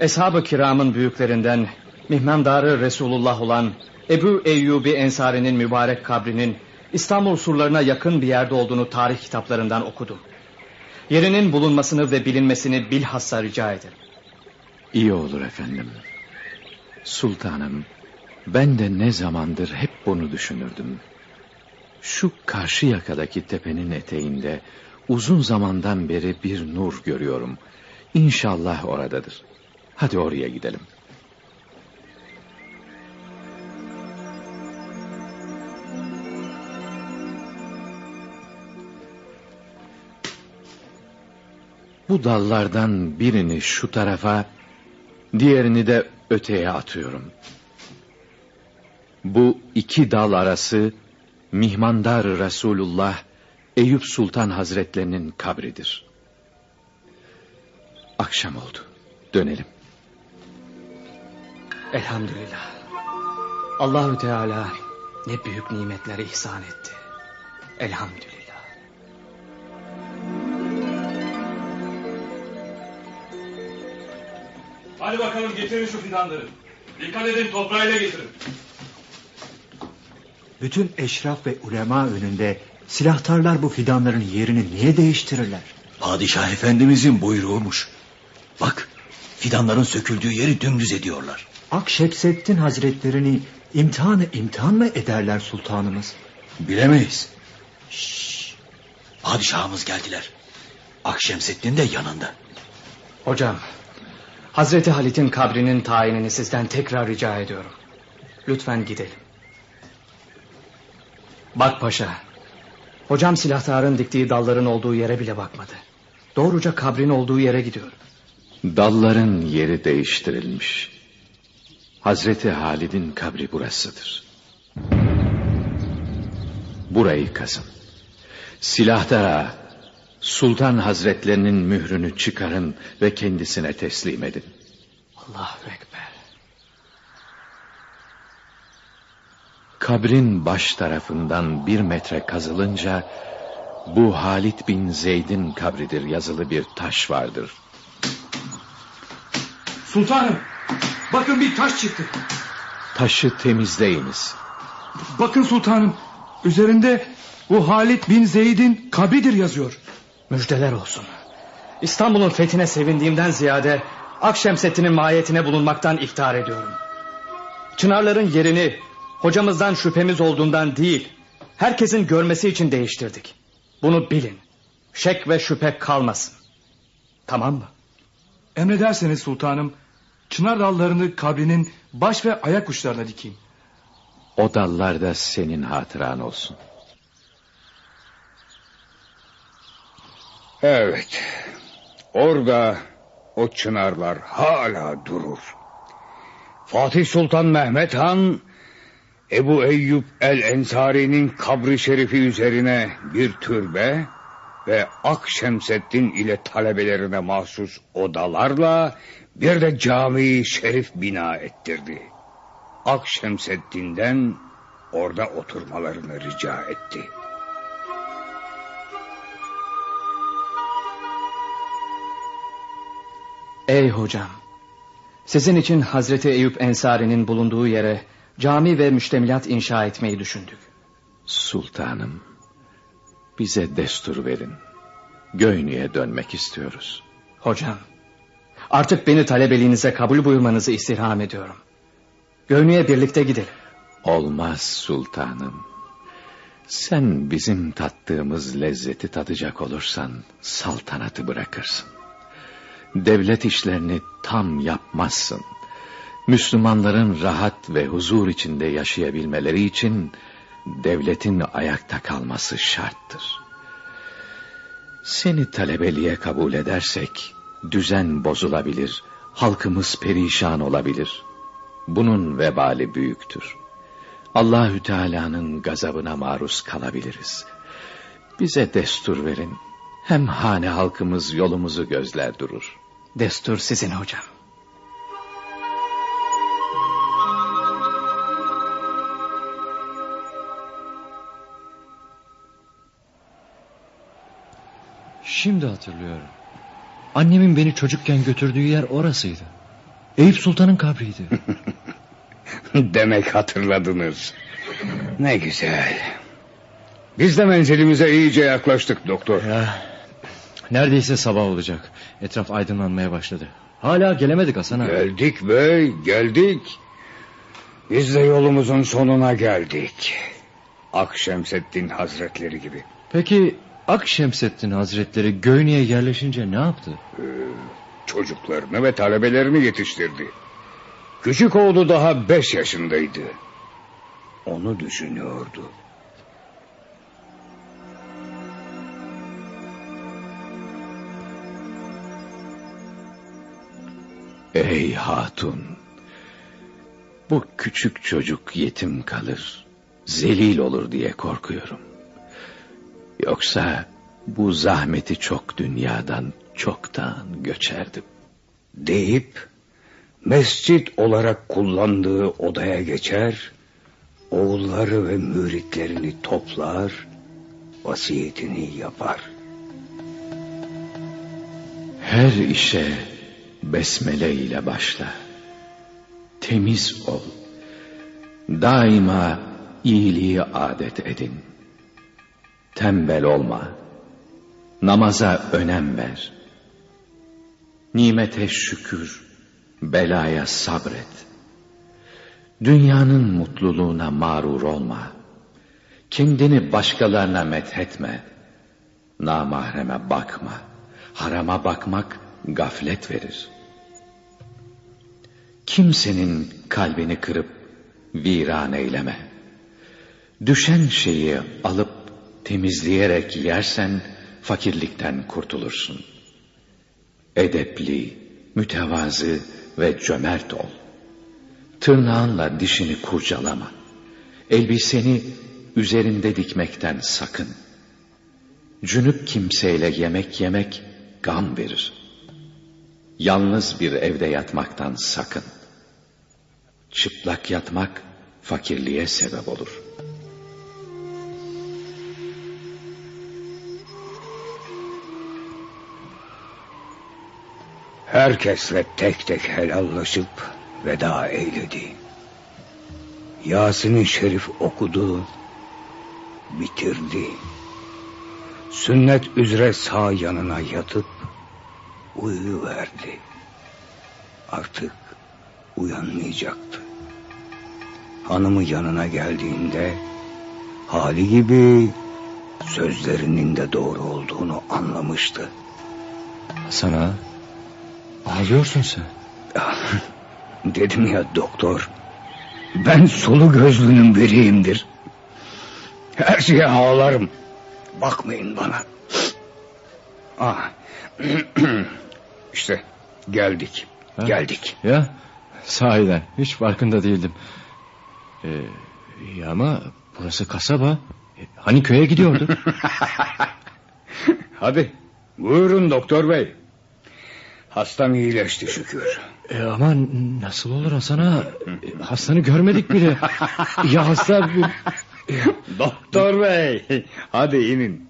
Eshab-ı Kiram'ın büyüklerinden mihmandarı Resulullah olan Ebu Eyyubi Ensari'nin mübarek kabrinin İstanbul surlarına yakın bir yerde olduğunu tarih kitaplarından okudum. Yerinin bulunmasını ve bilinmesini bilhassa rica ederim. İyi olur efendim. Sultanım, ben de ne zamandır hep bunu düşünürdüm. Şu karşı yakadaki tepenin eteğinde uzun zamandan beri bir nur görüyorum. İnşallah oradadır. Hadi oraya gidelim. Bu dallardan birini şu tarafa, diğerini de öteye atıyorum. Bu iki dal arası mihmandar Resulullah Eyüp Sultan Hazretlerinin kabridir. Akşam oldu. Dönelim. Elhamdülillah. Allahü Teala ne büyük nimetler ihsan etti. Elhamdülillah. Hadi bakalım, getirin şu fidanları. Dikkat edin, toprağıyla getirin. Bütün eşraf ve ulema önünde silahtarlar bu fidanların yerini niye değiştirirler? Padişah efendimizin buyruğuymuş. Bak, fidanların söküldüğü yeri dümdüz ediyorlar. Akşemseddin Hazretlerini imtihanı imtihan mı ederler sultanımız? Bilemeyiz. Şşş, padişahımız geldiler. Akşemseddin de yanında. Hocam, Hazreti Halit'in kabrinin tayinini sizden tekrar rica ediyorum. Lütfen gidelim. Bak paşa, hocam silahtarın diktiği dalların olduğu yere bile bakmadı. Doğruca kabrin olduğu yere gidiyor. Dalların yeri değiştirilmiş. Hazreti Halid'in kabri burasıdır. Burayı kazın. Silahtara, Sultan Hazretlerinin mührünü çıkarın ve kendisine teslim edin. Allahu Ekber. Kabrin baş tarafından bir metre kazılınca bu Halid bin Zeyd'in kabridir yazılı bir taş vardır. Sultanım, bakın bir taş çıktı. Taşı temizleyiniz. Bakın sultanım, üzerinde bu Halid bin Zeyd'in kabridir yazıyor. Müjdeler olsun. İstanbul'un fethine sevindiğimden ziyade Akşemseddin'in mahiyetine bulunmaktan iftihar ediyorum. Çınarların yerini hocamızdan şüphemiz olduğundan değil, herkesin görmesi için değiştirdik. Bunu bilin. Şek ve şüphe kalmasın. Tamam mı? Emrederseniz sultanım, çınar dallarını kabrinin baş ve ayak uçlarına dikeyim. O dallar da senin hatıran olsun. Evet, orada o çınarlar hala durur. Fatih Sultan Mehmet Han Ebu Eyyub el-Ensari'nin kabri şerifi üzerine bir türbe ve Akşemseddin ile talebelerine mahsus odalarla bir de cami-i şerif bina ettirdi. Akşemseddin'den orada oturmalarını rica etti. Ey hocam, sizin için Hazreti Eyüp Ensari'nin bulunduğu yere cami ve müştemilat inşa etmeyi düşündük. Sultanım, bize destur verin. Göynük'e dönmek istiyoruz. Hocam, artık beni talebeliğinize kabul buyurmanızı istirham ediyorum. Göynük'e birlikte gidelim. Olmaz sultanım. Sen bizim tattığımız lezzeti tadacak olursan saltanatı bırakırsın. Devlet işlerini tam yapmazsın. Müslümanların rahat ve huzur içinde yaşayabilmeleri için devletin ayakta kalması şarttır. Seni talebeliğe kabul edersek düzen bozulabilir, halkımız perişan olabilir. Bunun vebali büyüktür. Allahü Teala'nın gazabına maruz kalabiliriz. Bize destur verin. Hem hane halkımız yolumuzu gözler durur. Destur sizin hocam. Şimdi hatırlıyorum. Annemin beni çocukken götürdüğü yer orasıydı. Eyüp Sultan'ın kabriydi. Demek hatırladınız. Ne güzel. Biz de menzilimize iyice yaklaştık doktor. Ya, neredeyse sabah olacak. Etraf aydınlanmaya başladı. Hala gelemedik Hasan abi. Geldik bey, geldik. Biz de yolumuzun sonuna geldik. Akşemseddin Hazretleri gibi. Peki Akşemseddin Hazretleri Göynük'e yerleşince ne yaptı? Ee, çocuklarını ve talebelerini yetiştirdi. Küçük oğlu daha beş yaşındaydı. Onu düşünüyordu. Ey hatun, bu küçük çocuk yetim kalır, zelil olur diye korkuyorum. Yoksa bu zahmeti çok dünyadan çoktan göçerdim. Deyip mescit olarak kullandığı odaya geçer, oğulları ve müritlerini toplar, vasiyetini yapar. Her işe besmele ile başla. Temiz ol. Daima iyiliği adet edin. Tembel olma. Namaza önem ver. Nimete şükür, belaya sabret. Dünyanın mutluluğuna mağrur olma. Kendini başkalarına methetme. Namahreme bakma. Harama bakmak gaflet verir. Kimsenin kalbini kırıp viran eyleme. Düşen şeyi alıp temizleyerek yersen fakirlikten kurtulursun. Edepli, mütevazı ve cömert ol. Tırnağınla dişini kurcalama. Elbiseni üzerinde dikmekten sakın. Cünüp kimseyle yemek yemek gam verir. Yalnız bir evde yatmaktan sakın. Çıplak yatmak fakirliğe sebep olur. Herkesle tek tek helallaşıp veda eyledi. Yasin-i Şerif okudu, bitirdi. Sünnet üzere sağ yanına yatıp uyuyuverdi. Artık uyanmayacaktı. Hanımı yanına geldiğinde hali gibi sözlerinin de doğru olduğunu anlamıştı. Sana ağlıyorsun sen. Dedim ya doktor, ben sulu gözlünün biriyimdir. Her şeye ağlarım. Bakmayın bana. Ah. İşte geldik. Ha? Geldik. Ya sahiden hiç farkında değildim. Ee, İyi ama burası kasaba. Hani köye gidiyordu? Hadi buyurun doktor bey. Hastam iyileşti şükür. E ama nasıl olur Hasan'a? Hastanı görmedik bile. Ya hasta... Doktor bey, hadi inin.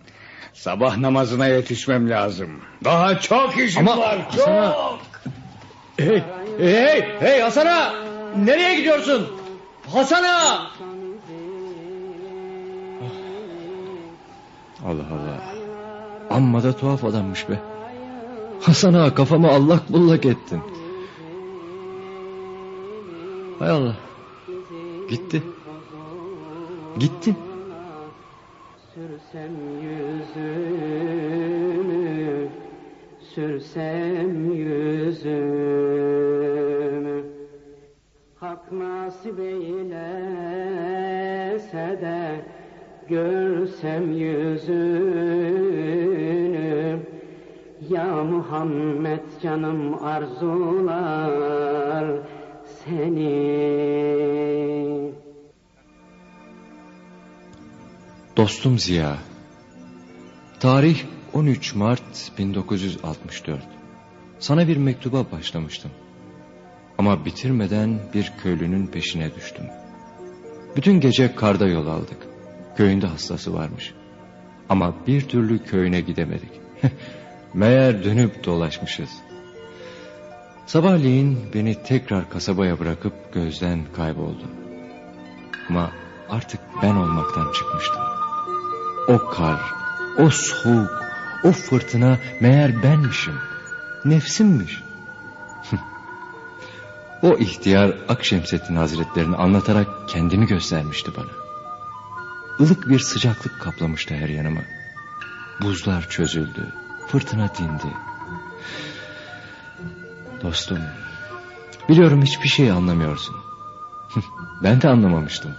Sabah namazına yetişmem lazım. Daha çok işim ama var. Hasan'a... Çok. Hey, hey, hey Hasan'a! Nereye gidiyorsun? Hasan'a! Allah Allah. Amma da tuhaf adammış be. Hasan ağa, kafamı allak bullak ettin. Hay Allah. Gitti. Gitti. Sürsem yüzümü, sürsem yüzümü, hak nasip eylese de görsem yüzünü. Ya Muhammed canım arzular seni. Dostum Ziya. Tarih on üç Mart bin dokuz yüz altmış dört. Sana bir mektuba başlamıştım. Ama bitirmeden bir köylünün peşine düştüm. Bütün gece karda yol aldık. Köyünde hastası varmış. Ama bir türlü köyüne gidemedik. Meğer dönüp dolaşmışız. Sabahleyin beni tekrar kasabaya bırakıp gözden kayboldu. Ama artık ben olmaktan çıkmıştım. O kar, o soğuk, o fırtına meğer benmişim. Nefsimmiş. O ihtiyar Akşemseddin Hazretlerini anlatarak kendimi göstermişti bana. Ilık bir sıcaklık kaplamıştı her yanımı. Buzlar çözüldü. Fırtına dindi. Dostum, biliyorum hiçbir şey anlamıyorsun. Ben de anlamamıştım.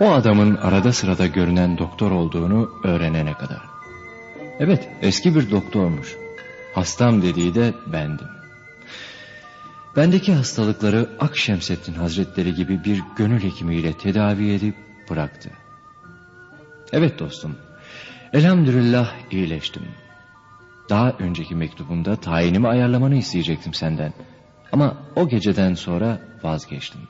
O adamın arada sırada görünen doktor olduğunu öğrenene kadar. Evet, eski bir doktormuş. Hastam dediği de bendim. Bendeki hastalıkları Akşemseddin Hazretleri gibi bir gönül hekimiyle tedavi edip bıraktı. Evet dostum, elhamdülillah iyileştim. Daha önceki mektubumda tayinimi ayarlamanı isteyecektim senden. Ama o geceden sonra vazgeçtim.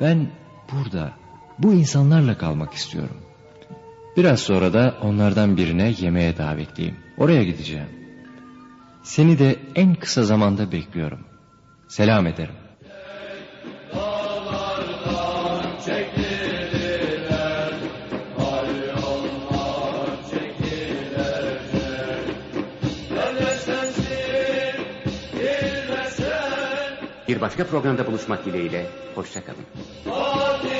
Ben burada, bu insanlarla kalmak istiyorum. Biraz sonra da onlardan birine yemeğe davetliyim. Oraya gideceğim. Seni de en kısa zamanda bekliyorum. Selam ederim. Bir başka programda buluşmak dileğiyle, hoşça kalın.